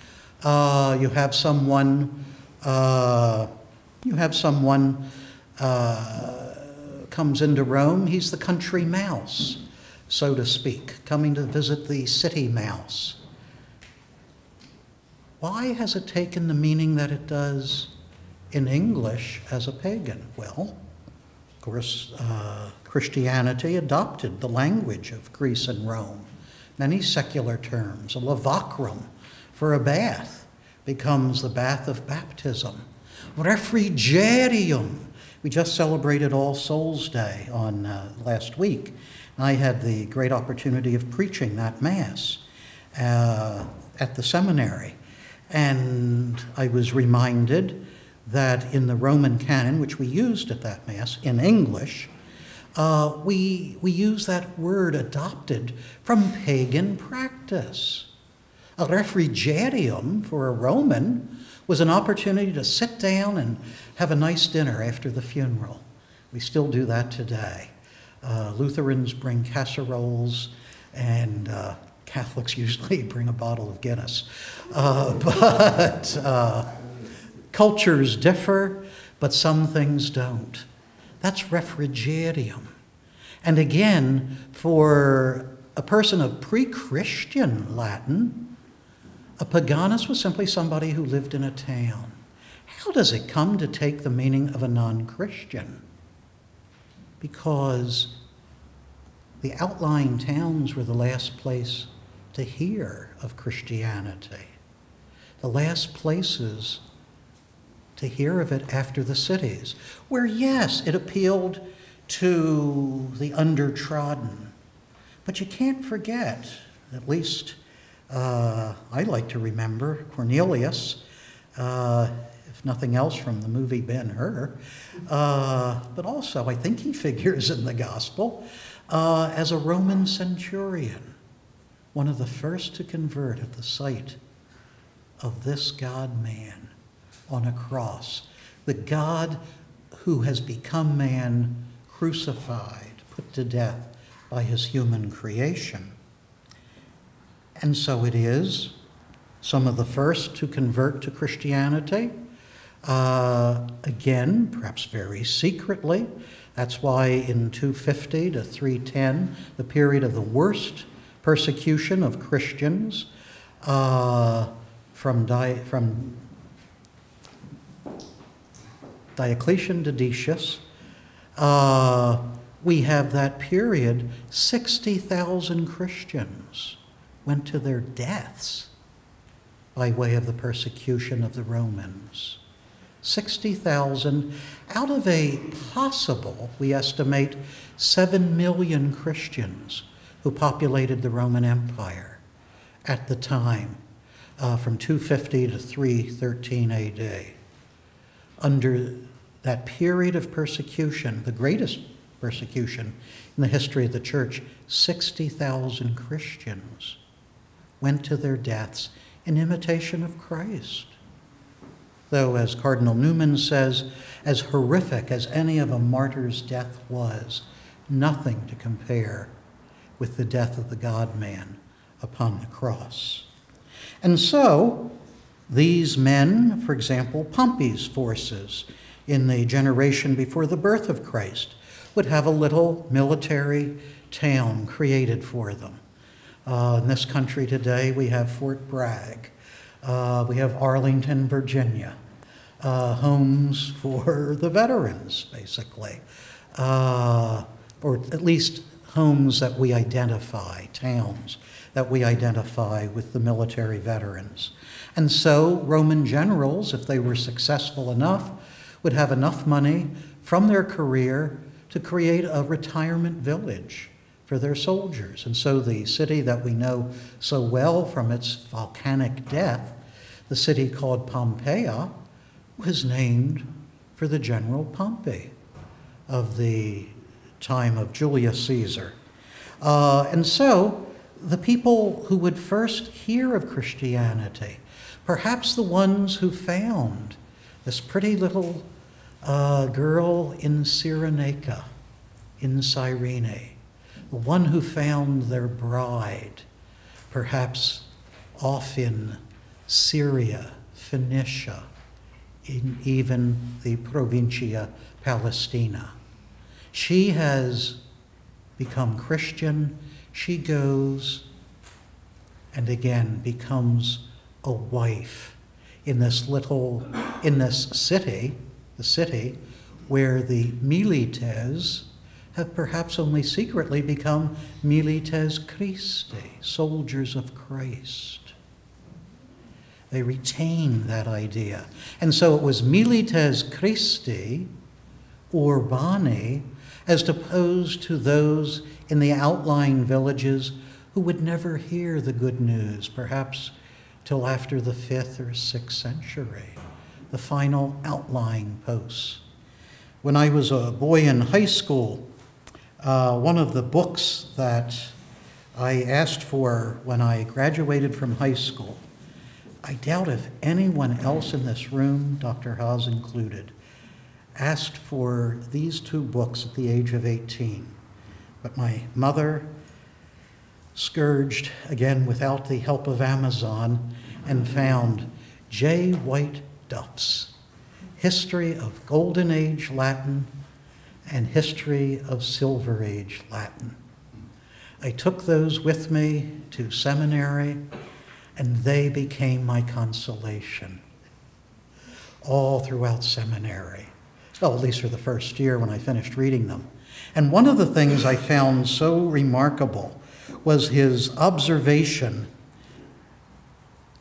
Uh, you have someone, uh, you have someone uh, comes into Rome, he's the country mouse, so to speak, coming to visit the city mouse. Why has it taken the meaning that it does in English as a pagan? Well, of course, uh, Christianity adopted the language of Greece and Rome. Many secular terms, a lavacrum for a bath becomes the bath of baptism. Refrigerium. We just celebrated All Souls Day on uh, last week. I had the great opportunity of preaching that Mass uh, at the seminary. And I was reminded that in the Roman canon, which we used at that Mass in English, uh, we, we use that word adopted from pagan practice. A refrigerium for a Roman was an opportunity to sit down and have a nice dinner after the funeral. We still do that today. Uh, Lutherans bring casseroles, and uh, Catholics usually bring a bottle of Guinness. Uh, but uh, cultures differ, but some things don't. That's refrigerium. And again, for a person of pre-Christian Latin, a paganus was simply somebody who lived in a town. How does it come to take the meaning of a non-Christian? Because the outlying towns were the last place to hear of Christianity, the last places to hear of it after the cities, where, yes, it appealed to the undertrodden. But you can't forget, at least uh, I like to remember, Cornelius, uh, nothing else from the movie Ben-Hur, uh, but also I think he figures in the gospel uh, as a Roman centurion, one of the first to convert at the sight of this God-man on a cross, the God who has become man, crucified, put to death by his human creation. And so it is some of the first to convert to Christianity. Uh, again, perhaps very secretly. That's why in two fifty to three ten, the period of the worst persecution of Christians uh, from, Di from Diocletian to Decius, uh, we have that period, sixty thousand Christians went to their deaths by way of the persecution of the Romans. sixty thousand out of a possible, we estimate, seven million Christians who populated the Roman Empire at the time, uh, from two fifty to three thirteen A D. Under that period of persecution, the greatest persecution in the history of the church, sixty thousand Christians went to their deaths in imitation of Christ. Though, as Cardinal Newman says, as horrific as any of a martyr's death was, nothing to compare with the death of the God-man upon the cross. And so, these men, for example, Pompey's forces in the generation before the birth of Christ, would have a little military town created for them. Uh, in this country today, we have Fort Bragg. Uh, we have Arlington, Virginia, uh, homes for the veterans, basically, uh, or at least homes that we identify, towns that we identify with the military veterans. And so Roman generals, if they were successful enough, would have enough money from their career to create a retirement village for their soldiers. And so the city that we know so well from its volcanic death, the city called Pompeia, was named for the general Pompey of the time of Julius Caesar. Uh, and so the people who would first hear of Christianity, perhaps the ones who found this pretty little uh, girl in Cyrenaica, in Cyrene, the one who found their bride, perhaps off in Syria, Phoenicia, in even the Provincia Palestina. She has become Christian. She goes and again becomes a wife in this little, in this city, the city where the milites have perhaps only secretly become milites Christi, soldiers of Christ. They retained that idea. And so it was milites Christi, urbani, as opposed to those in the outlying villages who would never hear the good news, perhaps till after the fifth or sixth century, the final outlying posts. When I was a boy in high school, Uh, one of the books that I asked for when I graduated from high school, I doubt if anyone else in this room, Doctor Haas included, asked for these two books at the age of eighteen. But my mother, scourged again without the help of Amazon, and found J. White Duff's History of Golden Age Latin and History of Silver Age Latin. I took those with me to seminary, and they became my consolation all throughout seminary. Well, at least for the first year when I finished reading them. And one of the things I found so remarkable was his observation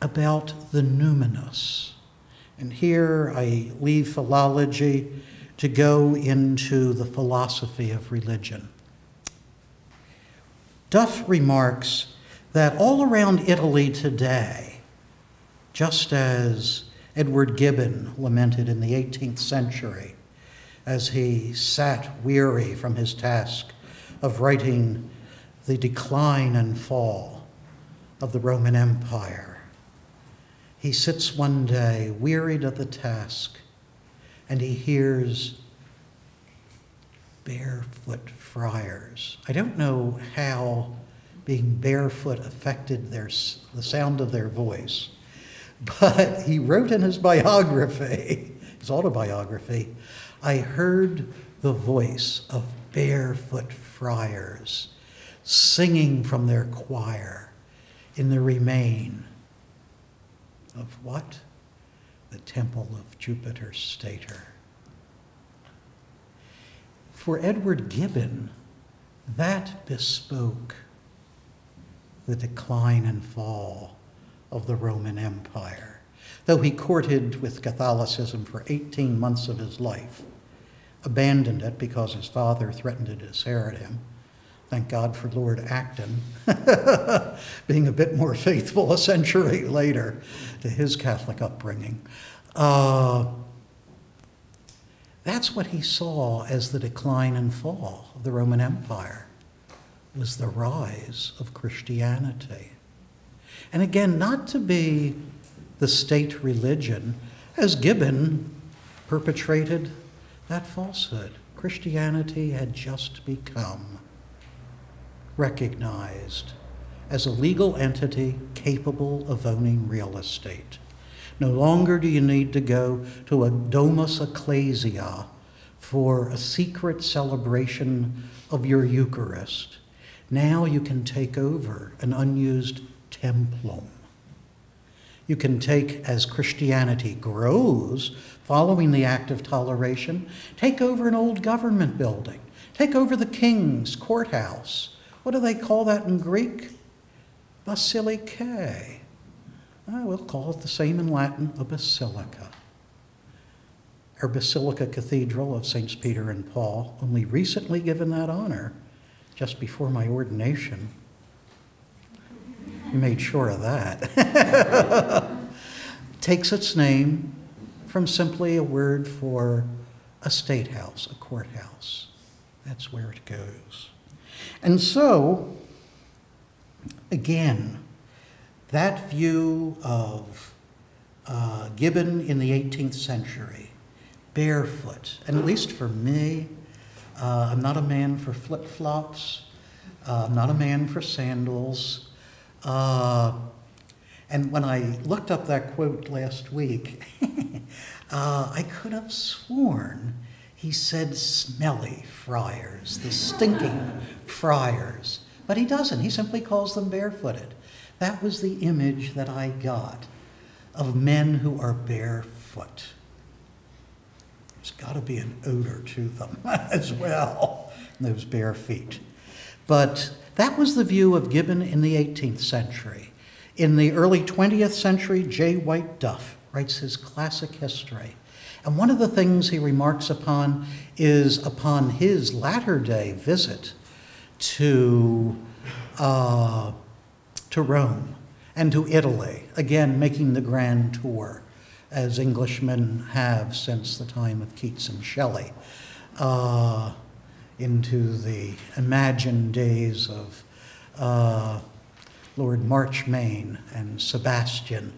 about the numinous. And here I leave philology to go into the philosophy of religion. Duff remarks that all around Italy today, just as Edward Gibbon lamented in the eighteenth century, as he sat weary from his task of writing the decline and fall of the Roman Empire, he sits one day wearied of the task, and he hears barefoot friars. I don't know how being barefoot affected their, the sound of their voice, But he wrote in his biography, his autobiography, I heard the voice of barefoot friars singing from their choir in the remain of what? The temple of Jupiter Stator. For Edward Gibbon, that bespoke the decline and fall of the Roman Empire. Though he courted with Catholicism for eighteen months of his life, abandoned it because his father threatened to disinherit him. Thank God for Lord Acton being a bit more faithful a century later to his Catholic upbringing. Uh, that's what he saw as the decline and fall of the Roman Empire, was the rise of Christianity. And again, not to be the state religion, as Gibbon perpetrated that falsehood. Christianity had just become recognized as a legal entity capable of owning real estate. No longer do you need to go to a domus ecclesia for a secret celebration of your Eucharist. Now you can take over an unused templum. You can take, as Christianity grows, following the act of toleration, take over an old government building, take over the king's courthouse. What do they call that in Greek? Basilike. I will call it the same in Latin, a basilica. Our Basilica Cathedral of Saints Peter and Paul, only recently given that honor, just before my ordination. You made sure of that. Takes its name from simply a word for a state house, a courthouse. That's where it goes. And so, again, that view of uh, Gibbon in the eighteenth century, barefoot, and at least for me, uh, I'm not a man for flip-flops, uh, I'm not a man for sandals. Uh, and when I looked up that quote last week, uh, I could have sworn he said smelly friars, the stinking friars. But he doesn't. He simply calls them barefooted. That was the image that I got of men who are barefoot. There's got to be an odor to them as well, those bare feet. But that was the view of Gibbon in the eighteenth century. In the early twentieth century, J. White Duff writes his classic history. And one of the things he remarks upon is upon his latter-day visit to, uh, to Rome and to Italy, again making the grand tour, as Englishmen have since the time of Keats and Shelley, uh, into the imagined days of uh, Lord Marchmain and Sebastian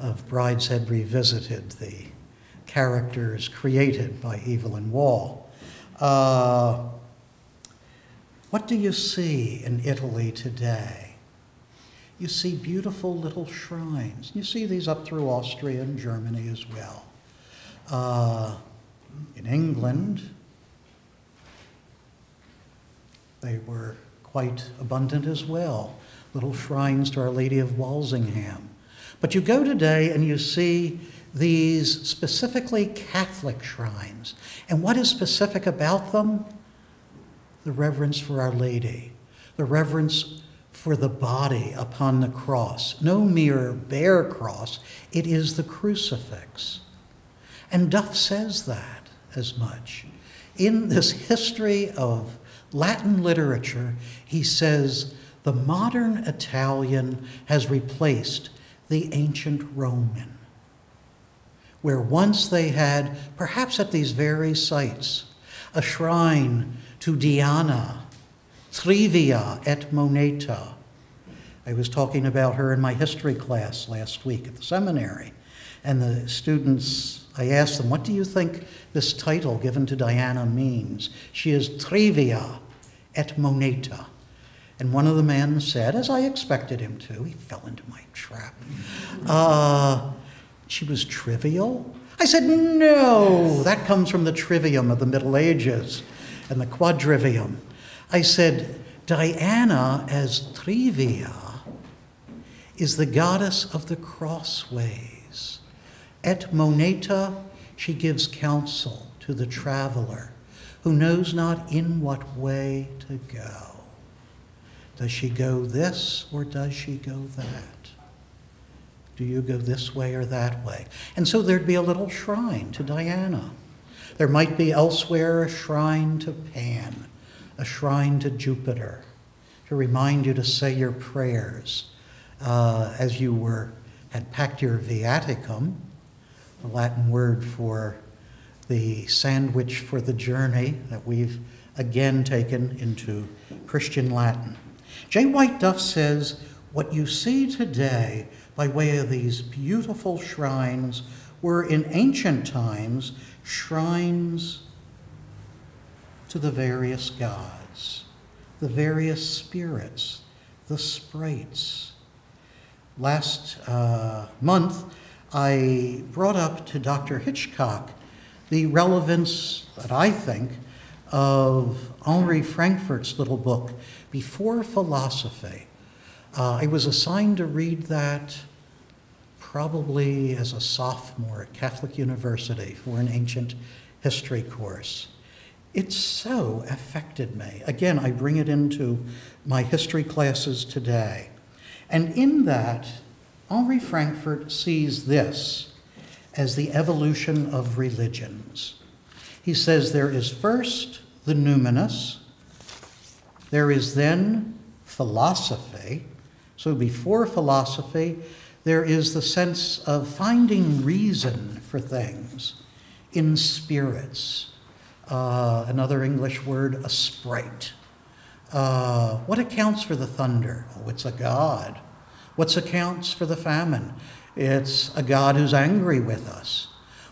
of Brideshead Revisited, the characters created by Evelyn Waugh. Uh, what do you see in Italy today? You see beautiful little shrines. You see these up through Austria and Germany as well. Uh, in England, they were quite abundant as well, little shrines to Our Lady of Walsingham. But you go today and you see these specifically Catholic shrines. And what is specific about them? The reverence for Our Lady, the reverence for the body upon the cross. No mere bare cross, it is the crucifix. And Duff says that as much. In this history of Latin literature, he says, the modern Italian has replaced the ancient Roman, where once they had, perhaps at these very sites, a shrine to Diana, Trivia et Moneta. I was talking about her in my history class last week at the seminary, and the students, I asked them, what do you think this title given to Diana means? She is Trivia et Moneta. And one of the men said, as I expected him to, he fell into my trap, uh, she was trivial. I said, no, that comes from the trivium of the Middle Ages and the quadrivium. I said, Diana as trivia is the goddess of the crossways. Et moneta, she gives counsel to the traveler who knows not in what way to go. Does she go this or does she go that? Do you go this way or that way? And so there'd be a little shrine to Diana. There might be elsewhere a shrine to Pan, a shrine to Jupiter, to remind you to say your prayers uh, as you were, had packed your viaticum, the Latin word for the sandwich for the journey that we've again taken into Christian Latin. J. White Duff says, what you see today by way of these beautiful shrines were in ancient times shrines to the various gods, the various spirits, the sprites. Last uh, month, I brought up to Doctor Hitchcock the relevance that I think of Henri Frankfurt's little book, Before Philosophy. Uh, I was assigned to read that probably as a sophomore at Catholic University for an ancient history course. It so affected me. Again, I bring it into my history classes today. And in that, Henri Frankfurt sees this as the evolution of religions. He says there is first the numinous, there is then philosophy. So before philosophy, there is the sense of finding reason for things in spirits. Uh, another English word, a sprite. Uh, what accounts for the thunder? Oh, it's a god. What accounts for the famine? It's a god who's angry with us.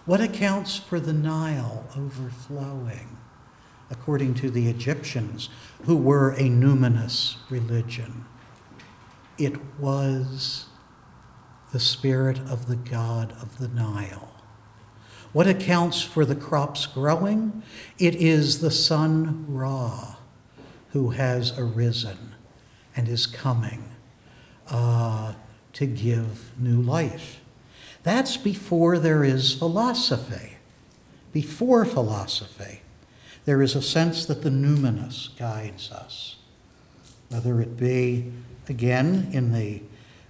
What accounts for the Nile overflowing, according to the Egyptians, who were a numinous religion? It was the spirit of the god of the Nile. What accounts for the crops growing? It is the sun Ra, who has arisen and is coming uh, to give new life. That's before there is philosophy. Before philosophy, there is a sense that the numinous guides us, whether it be, again, in the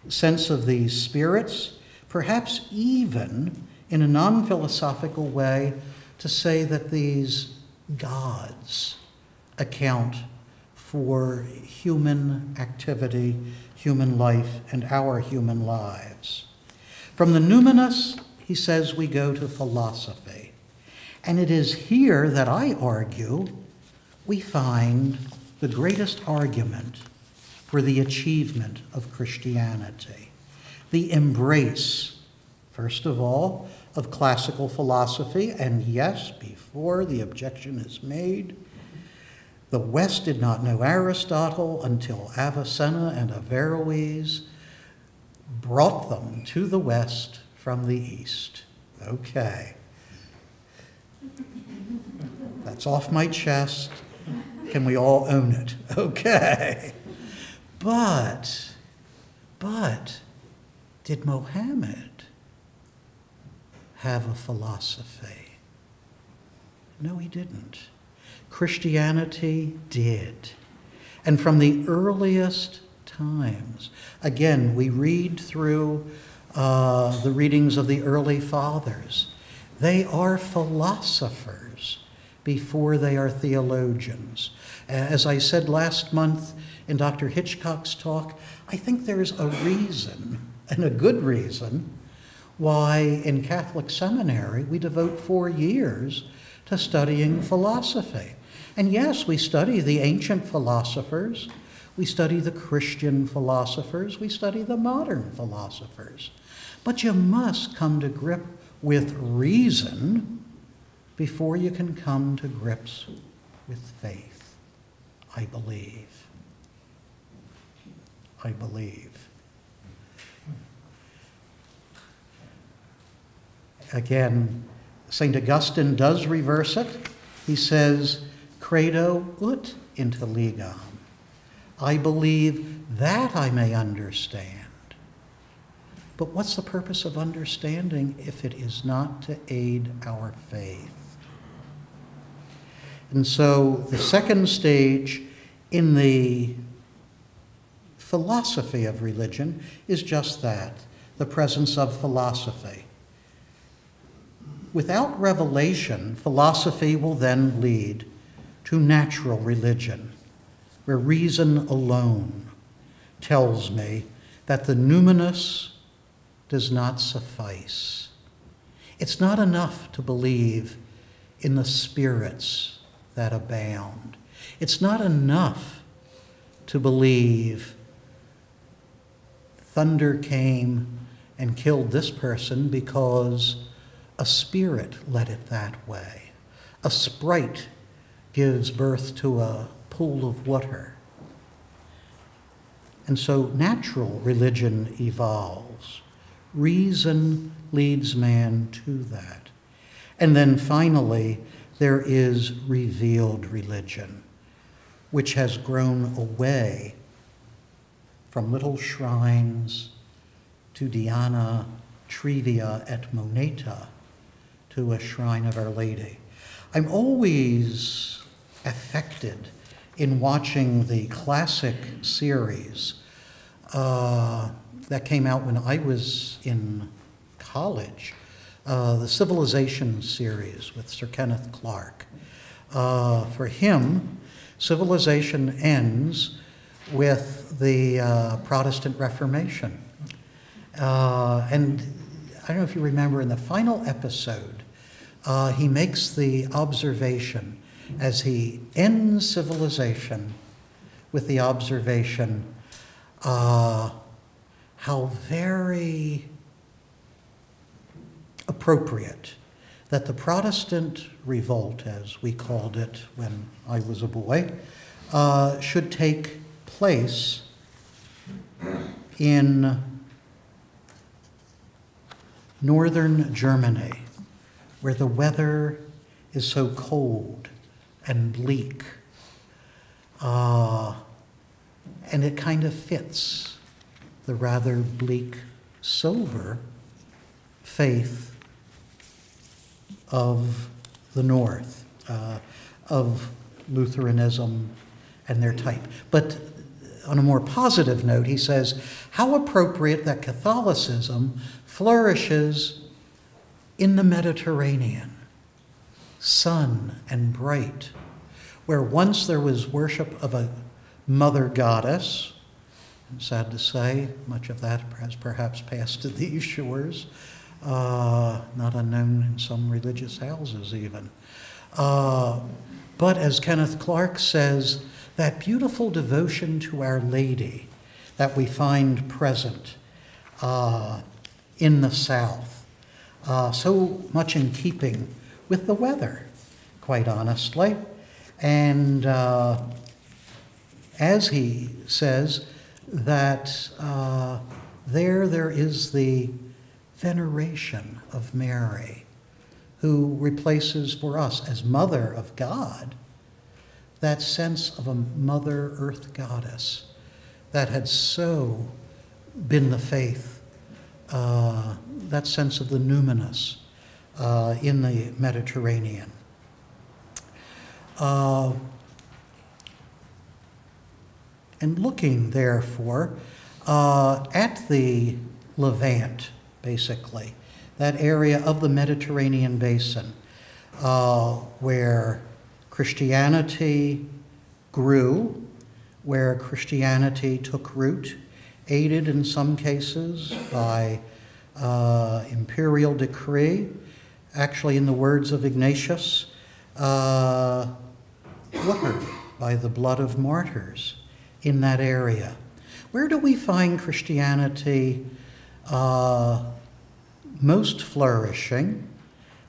sense of these spirits, perhaps even in a non-philosophical way to say that these gods account for human activity, human life, and our human lives. From the numinous, he says, we go to philosophy. And it is here that I argue we find the greatest argument for the achievement of Christianity. The embrace, first of all, of classical philosophy. And yes, before the objection is made, the West did not know Aristotle until Avicenna and Averroes brought them to the West from the East. Okay. That's off my chest. Can we all own it? Okay. But, but, did Mohammed have a philosophy? No, he didn't. Christianity did. And from the earliest times. Again, we read through uh, the readings of the early fathers. They are philosophers before they are theologians. As I said last month in Doctor Hitchcock's talk, I think there is a reason, and a good reason, why in Catholic seminary we devote four years to studying philosophy. And yes, we study the ancient philosophers. We study the Christian philosophers, we study the modern philosophers. But you must come to grip with reason before you can come to grips with faith, I believe. I believe. Again, Saint Augustine does reverse it. He says, credo ut intelligam. I believe that I may understand. But what's the purpose of understanding if it is not to aid our faith? And so the second stage in the philosophy of religion is just that, the presence of philosophy. Without revelation, philosophy will then lead to natural religion, where reason alone tells me that the numinous does not suffice. It's not enough to believe in the spirits that abound. It's not enough to believe thunder came and killed this person because a spirit led it that way. A sprite gives birth to a pool of water. And so natural religion evolves. Reason leads man to that. And then finally, there is revealed religion, which has grown away from little shrines to Diana, Trivia et Moneta, to a shrine of Our Lady. I'm always affected in watching the classic series uh, that came out when I was in college, uh, the Civilization series with Sir Kenneth Clarke. Uh, for him, Civilization ends with the uh, Protestant Reformation. Uh, and I don't know if you remember, in the final episode, uh, he makes the observation as he ends Civilization with the observation, uh, how very appropriate that the Protestant revolt, as we called it when I was a boy, uh, should take place in northern Germany, where the weather is so cold and bleak, uh, and it kind of fits the rather bleak, sober faith of the North, uh, of Lutheranism and their type. But on a more positive note, he says, how appropriate that Catholicism flourishes in the Mediterranean, sun and bright, where once there was worship of a mother goddess. I'm sad to say, much of that has perhaps passed to these shores, uh, not unknown in some religious houses even. Uh, but as Kenneth Clarke says, that beautiful devotion to Our Lady that we find present uh, in the South, uh, so much in keeping with the weather, quite honestly. And uh, as he says, that uh, there, there is the veneration of Mary, who replaces for us, as Mother of God, that sense of a Mother Earth Goddess that had so been the faith, uh, that sense of the numinous uh, in the Mediterranean. Uh, And looking, therefore, uh, at the Levant, basically, that area of the Mediterranean basin uh, where Christianity grew, where Christianity took root, aided in some cases by uh, imperial decree, actually in the words of Ignatius, uh, watered by the blood of martyrs in that area. Where do we find Christianity uh, most flourishing?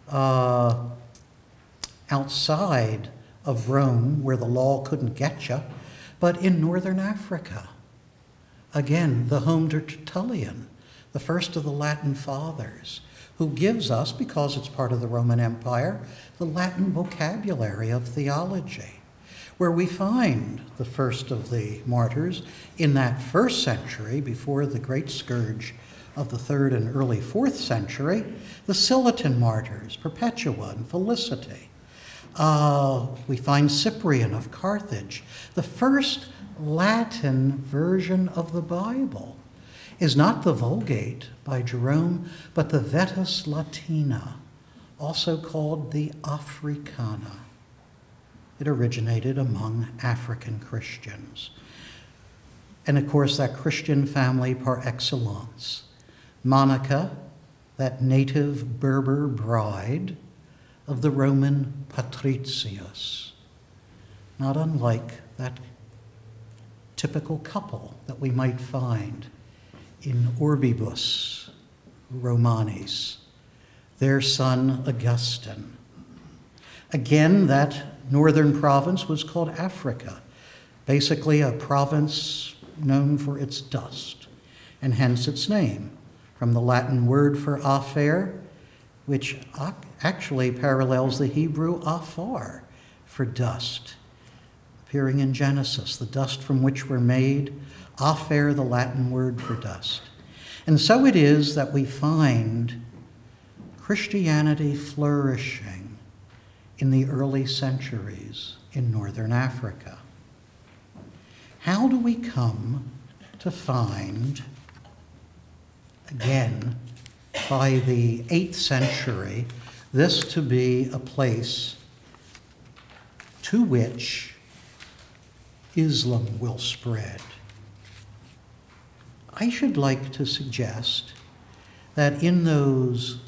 Uh, outside of Rome, where the law couldn't get you, but in northern Africa, again, the home to Tertullian, the first of the Latin fathers, who gives us, because it's part of the Roman Empire, the Latin vocabulary of theology, where we find the first of the martyrs in that first century, before the great scourge of the third and early fourth century, the Sillitan martyrs, Perpetua and Felicity. Uh, we find Cyprian of Carthage. The first Latin version of the Bible is not the Vulgate by Jerome, but the Vetus Latina, also called the Africana. It originated among African Christians. And of course, that Christian family par excellence, Monica, that native Berber bride of the Roman patricius, not unlike that typical couple that we might find in Orbibus Romanis, their son Augustine. Again, that northern province was called Africa, basically a province known for its dust, and hence its name, from the Latin word for afer, which actually parallels the Hebrew afar, for dust, appearing in Genesis, the dust from which we're made, afer, the Latin word for dust. And so it is that we find Christianity flourishing in the early centuries in northern Africa. How do we come to find, again, by the eighth century, this to be a place to which Islam will spread? I should like to suggest that in those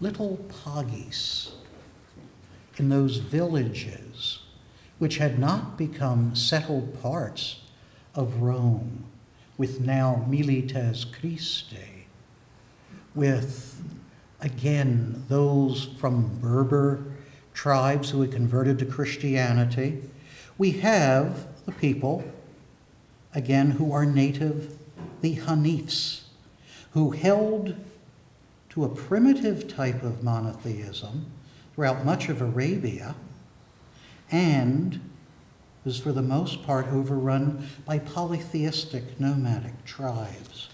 little pagis, in those villages, which had not become settled parts of Rome, with now Milites Christi, with, again, those from Berber tribes who had converted to Christianity, we have the people, again, who are native, the Hanifs, who held to a primitive type of monotheism throughout much of Arabia, and was for the most part overrun by polytheistic nomadic tribes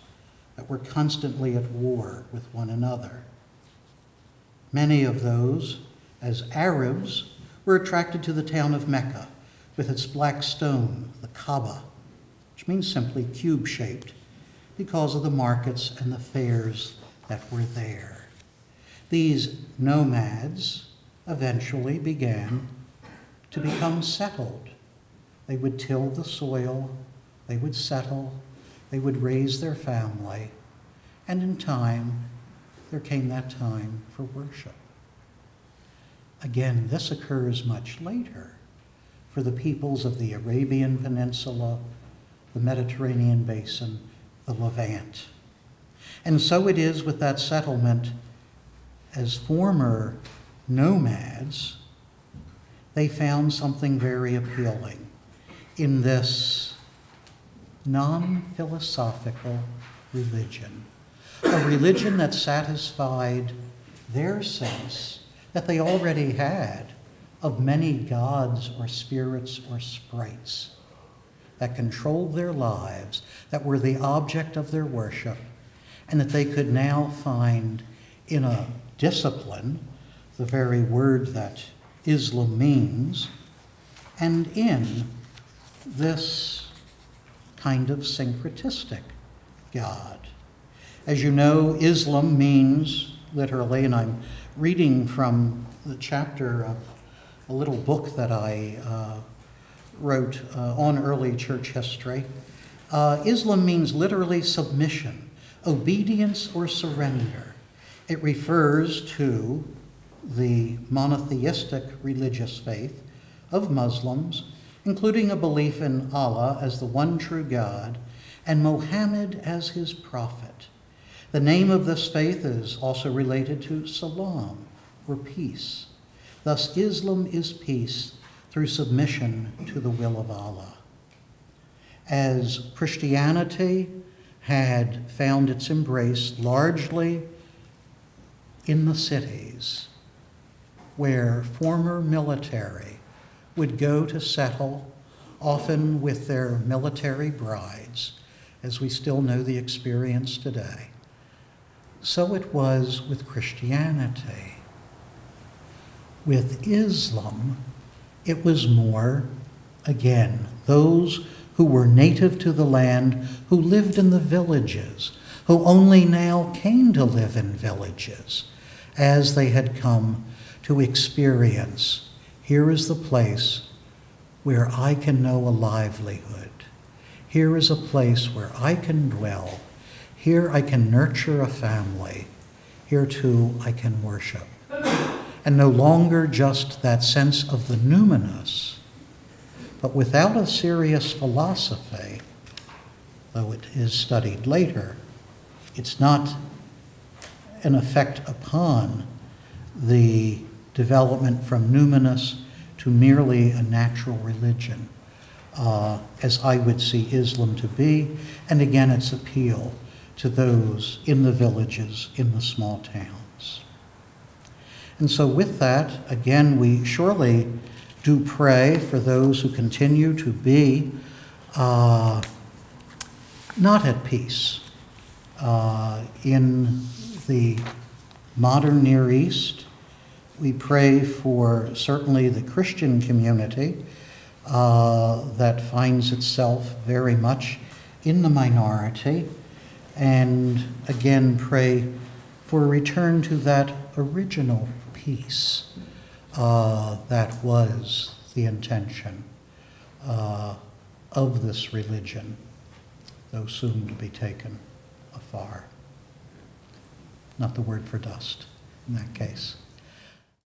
that were constantly at war with one another. Many of those, as Arabs, were attracted to the town of Mecca with its black stone, the Kaaba, which means simply cube-shaped, because of the markets and the fairs that were there. These nomads eventually began to become settled. They would till the soil, they would settle, they would raise their family, and in time, there came that time for worship. Again, this occurs much later for the peoples of the Arabian Peninsula, the Mediterranean Basin, the Levant. And so it is with that settlement, as former nomads, they found something very appealing in this non-philosophical religion, a religion that satisfied their sense that they already had of many gods or spirits or sprites that controlled their lives, that were the object of their worship, and that they could now find in a discipline, the very word that Islam means, and in this kind of syncretistic God. As you know, Islam means literally, and I'm reading from the chapter of a little book that I uh, wrote uh, on early church history. Uh, Islam means literally submission, obedience, or surrender. It refers to the monotheistic religious faith of Muslims, including a belief in Allah as the one true God and Muhammad as his prophet. The name of this faith is also related to Salam, or peace. Thus, Islam is peace through submission to the will of Allah. as Christianity had found its embrace largely in the cities, where former military would go to settle, often with their military brides, as we still know the experience today. So it was with Christianity. With Islam, it was more, again, those who were native to the land, who lived in the villages, who only now came to live in villages as they had come to experience, here is the place where I can know a livelihood. Here is a place where I can dwell. Here I can nurture a family. Here too I can worship. And no longer just that sense of the numinous, but without a serious philosophy, though it is studied later, it's not an effect upon the development from numinous to merely a natural religion, uh, as I would see Islam to be, and again its appeal to those in the villages, in the small towns. And so with that, again, we surely do pray for those who continue to be uh, not at peace uh, in the modern Near East. We pray for certainly the Christian community uh, that finds itself very much in the minority, and again pray for a return to that original peace. Uh, that was the intention uh, of this religion, though soon to be taken afar. Not the word for dust in that case.